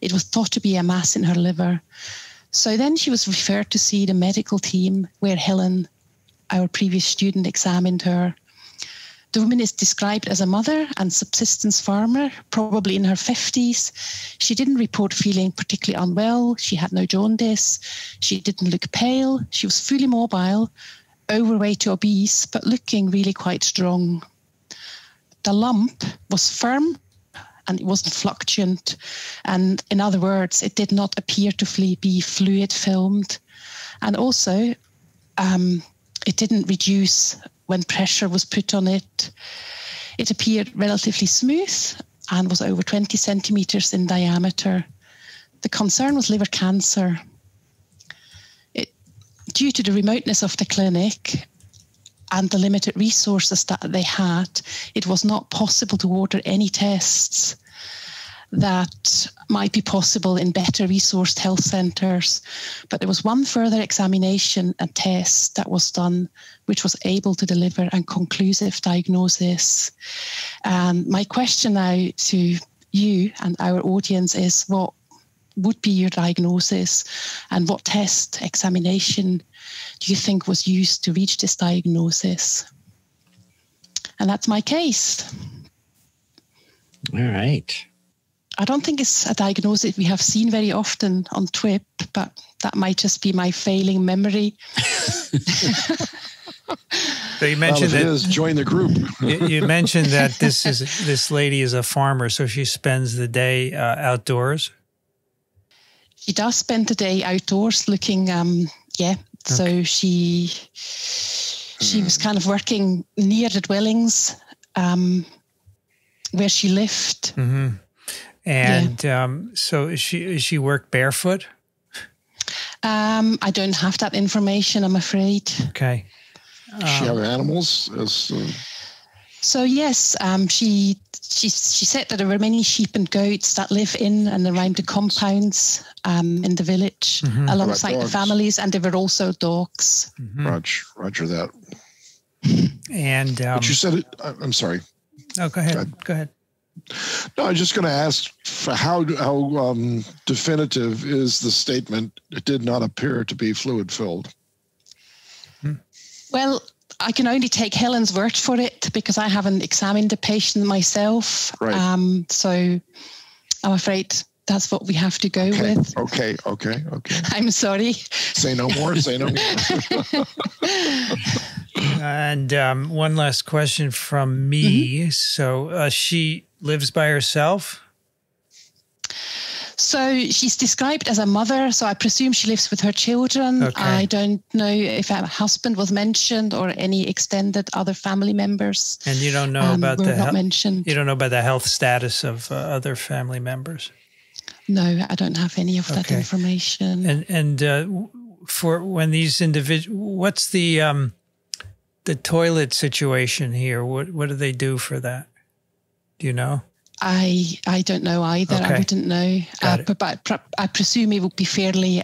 It was thought to be a mass in her liver. So then she was referred to see the medical team, where Helen, our previous student, examined her. The woman is described as a mother and subsistence farmer, probably in her 50s. She didn't report feeling particularly unwell. She had no jaundice. She didn't look pale. She was fully mobile, overweight to obese, but looking really quite strong. The lump was firm and it wasn't fluctuant. And in other words, it did not appear to be fluid filmed. And also, it didn't reduce when pressure was put on it. It appeared relatively smooth and was over 20 centimeters in diameter. The concern was liver cancer. Due to the remoteness of the clinic and the limited resources that they had, it was not possible to order any tests that might be possible in better resourced health centers. But there was one further examination and test that was done, which was able to deliver a conclusive diagnosis. And my question now to you and our audience is, what would be your diagnosis, and what test examination do you think was used to reach this diagnosis? And that's my case. All right. I don't think it's a diagnosis we have seen very often on TWIP, but that might just be my failing memory. So you mentioned that, is, join the group. you mentioned that this lady is a farmer, so she spends the day outdoors. She does spend the day outdoors, looking. Yeah, so okay. She was kind of working near the dwellings where she lived. Mm-hmm. And yeah. So she worked barefoot? I don't have that information, I'm afraid. Okay. Does she have animals? So yes, she said that there were many sheep and goats that live in and around the compounds in the village, mm-hmm. alongside the families, and there were also dogs. Mm-hmm. Roger that. And but you said it. I'm sorry. No, go ahead. Go ahead. No, I was just going to ask for how definitive is the statement, it did not appear to be fluid-filled? Well, I can only take Helen's word for it because I haven't examined the patient myself. Right. So I'm afraid that's what we have to go with. Okay. I'm sorry. Say no more, say no more. And one last question from me. Mm-hmm. So she lives by herself? So she's described as a mother, so I presume she lives with her children. Okay. I don't know if her husband was mentioned or any extended other family members. And you don't know about you don't know about the health status of other family members? No, I don't have any of that information. And for when these individuals, what's the toilet situation here? What do they do for that? Do you know? I don't know either. Okay. I wouldn't know. But I presume it would be fairly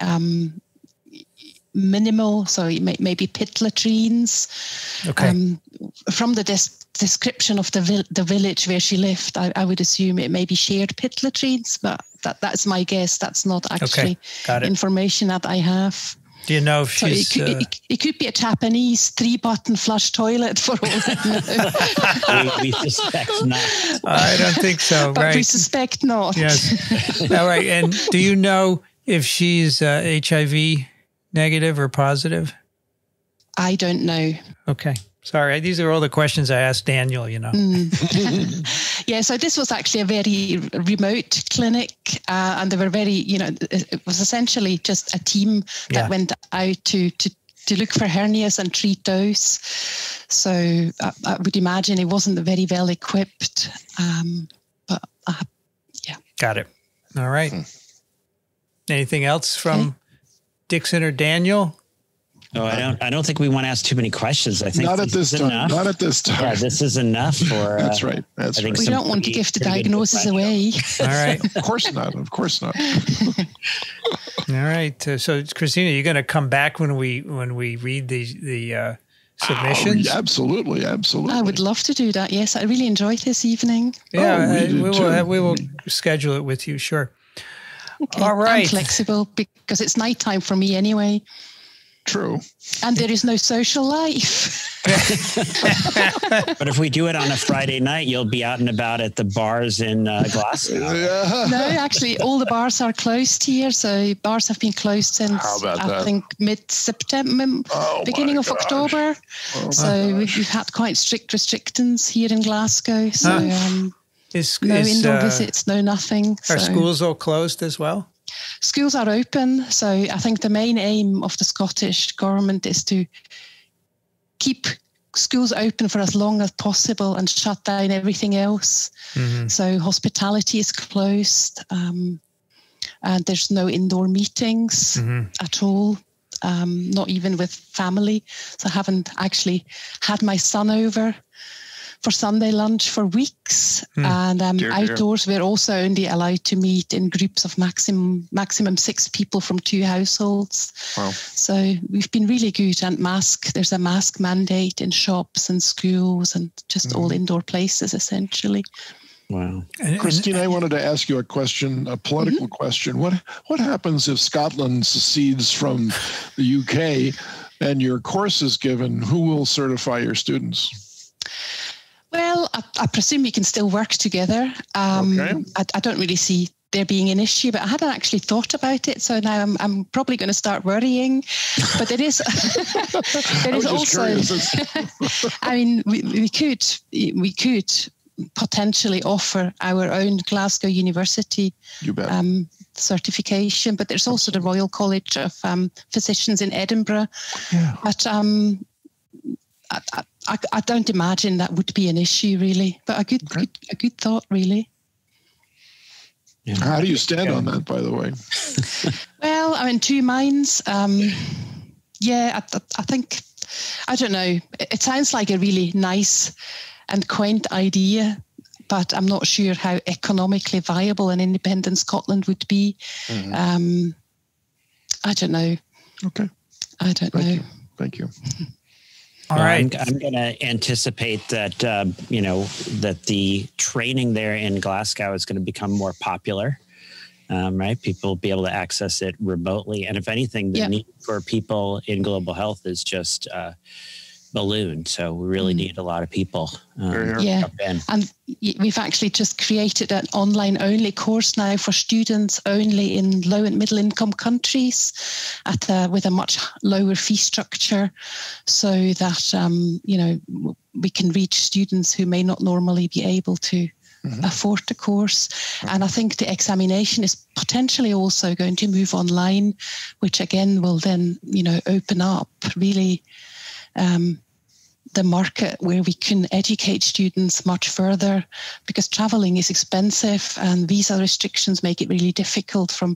minimal. So it may be pit latrines. Okay. From the description of the village where she lived, I would assume it may be shared pit latrines. But that's my guess. That's not actually information that I have. Do you know if she's... It could be a Japanese three-button flush toilet for all that. we suspect not. I don't think so, but right? We suspect not. Yes. All right, and do you know if she's HIV negative or positive? I don't know. Okay. Sorry, these are all the questions I asked Daniel, you know. Yeah, so this was actually a very remote clinic and they were very, you know, it was essentially just a team that went out to look for hernias and treat those. So I would imagine it wasn't very well equipped, but yeah. Got it. All right. Anything else from Dixon or Daniel? Oh, I don't think we want to ask too many questions. I think not at this time. Enough. Not at this time. Yeah, this is enough for. That's right. That's right. We don't want to give the diagnosis away. All right. Of course not. Of course not. All right. So, Christina, you're going to come back when we read the submissions. Oh, absolutely, absolutely. I would love to do that. Yes, I really enjoyed this evening. Yeah, oh, we will schedule it with you. Sure. Okay. All right. I'm flexible because it's nighttime for me anyway. True. And there is no social life. But if we do it on a Friday night, you'll be out and about at the bars in Glasgow. Yeah. No, actually, all the bars are closed here. So bars have been closed since, I think, mid-September, beginning of October. Oh, so we've had quite strict restrictions here in Glasgow. So no indoor visits, no nothing. Are schools all closed as well? Schools are open, so I think the main aim of the Scottish government is to keep schools open for as long as possible and shut down everything else. Mm-hmm. So hospitality is closed, and there's no indoor meetings at all, not even with family. So I haven't actually had my son over for Sunday lunch for weeks, and outdoors we're also only allowed to meet in groups of maximum 6 people from 2 households. Wow. So we've been really good, and there's a mask mandate in shops and schools and just all indoor places essentially. Wow. Christina, I wanted to ask you a question, a political question. What happens if Scotland secedes from the UK and your course is given? Who will certify your students? Well, I presume we can still work together. I don't really see there being an issue, but I hadn't actually thought about it. So now I'm probably going to start worrying. But there is, I mean, we could potentially offer our own Glasgow University certification, but there's also the Royal College of Physicians in Edinburgh. Yeah. But I don't imagine that would be an issue, really. But a good thought, really. Yeah. How do you stand on that, by the way? Well, I'm in two minds. Yeah, I think, I don't know. It sounds like a really nice and quaint idea, but I'm not sure how economically viable an independent Scotland would be. Mm-hmm. I don't know. Okay. I don't know. Thank you. All right. I'm going to anticipate that, you know, that the training there in Glasgow is going to become more popular, right? People will be able to access it remotely. And if anything, the need for people in global health is just ballooned. So we really need a lot of people. Yeah. And we've actually just created an online only course now for students only in low and middle income countries with a much lower fee structure, so that, you know, we can reach students who may not normally be able to afford the course. And I think the examination is potentially also going to move online, which again will then, you know, open up really the market where we can educate students much further, because traveling is expensive and visa restrictions make it really difficult for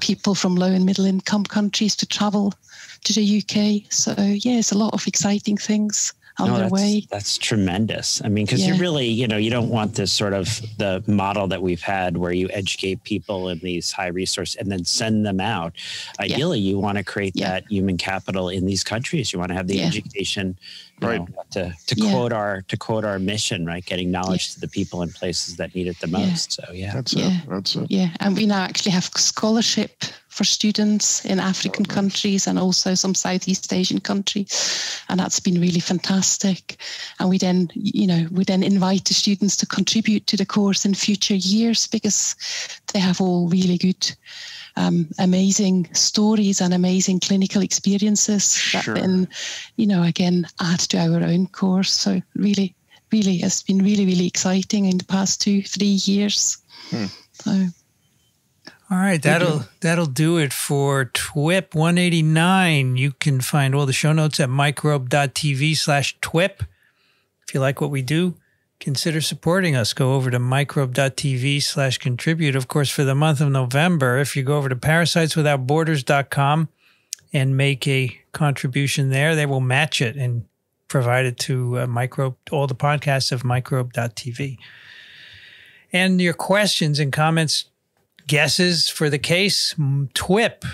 people from low and middle income countries to travel to the UK. So yeah, it's a lot of exciting things underway. That's tremendous. I mean, because you really, you know, you don't want this sort of the model that we've had where you educate people in these high resource and then send them out. Ideally, you want to create that human capital in these countries. You want to have the education, right? You know, to quote our mission, right? Getting knowledge to the people in places that need it the most. So yeah, that's it. And we now actually have scholarship for students in African countries and also some Southeast Asian countries. And that's been really fantastic. And we then, you know, we then invite the students to contribute to the course in future years, because they have all really good, amazing stories and amazing clinical experiences that then, you know, again, add to our own course. So really, really, it's been really, really exciting in the past 2-3 years. So. All right, that'll do it for TWIP 189. You can find all the show notes at microbe.tv/TWIP. If you like what we do, consider supporting us. Go over to microbe.tv/contribute. Of course, for the month of November, if you go over to parasiteswithoutborders.com and make a contribution there, they will match it and provide it to Microbe, all the podcasts of microbe.tv. And your questions and comments, guesses for the case, TWIP,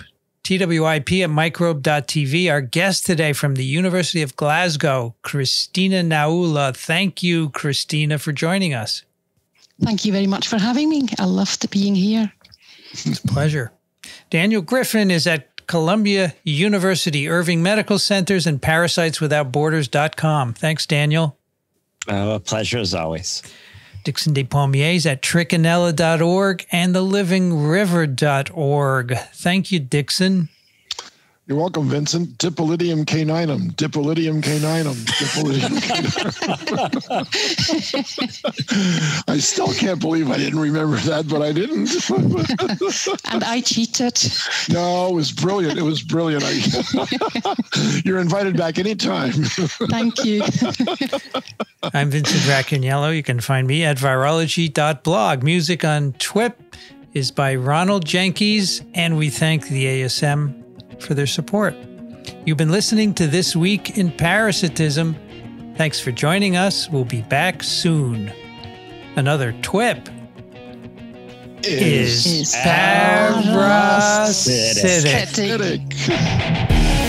TWIP at microbe.tv. Our guest today from the University of Glasgow, Christina Naula. Thank you, Christina, for joining us. Thank you very much for having me. I loved being here. It's a pleasure. Daniel Griffin is at Columbia University, Irving Medical Centers, and parasiteswithoutborders.com. Thanks, Daniel. A pleasure as always. Dixon DesPommiers at trichinella.org and thelivingriver.org. Thank you, Dixon. You're welcome, Vincent. Dipolidium caninum. Dipolidium caninum. Dipolidium caninum. I still can't believe I didn't remember that, but I didn't. And I cheated. No, it was brilliant. It was brilliant. You're invited back anytime. Thank you. I'm Vincent Racaniello. You can find me at virology.blog. Music on TWIP is by Ronald Jenkins, and we thank the ASM for their support. You've been listening to This Week in Parasitism. Thanks for joining us. We'll be back soon. Another TWIP is parasitic.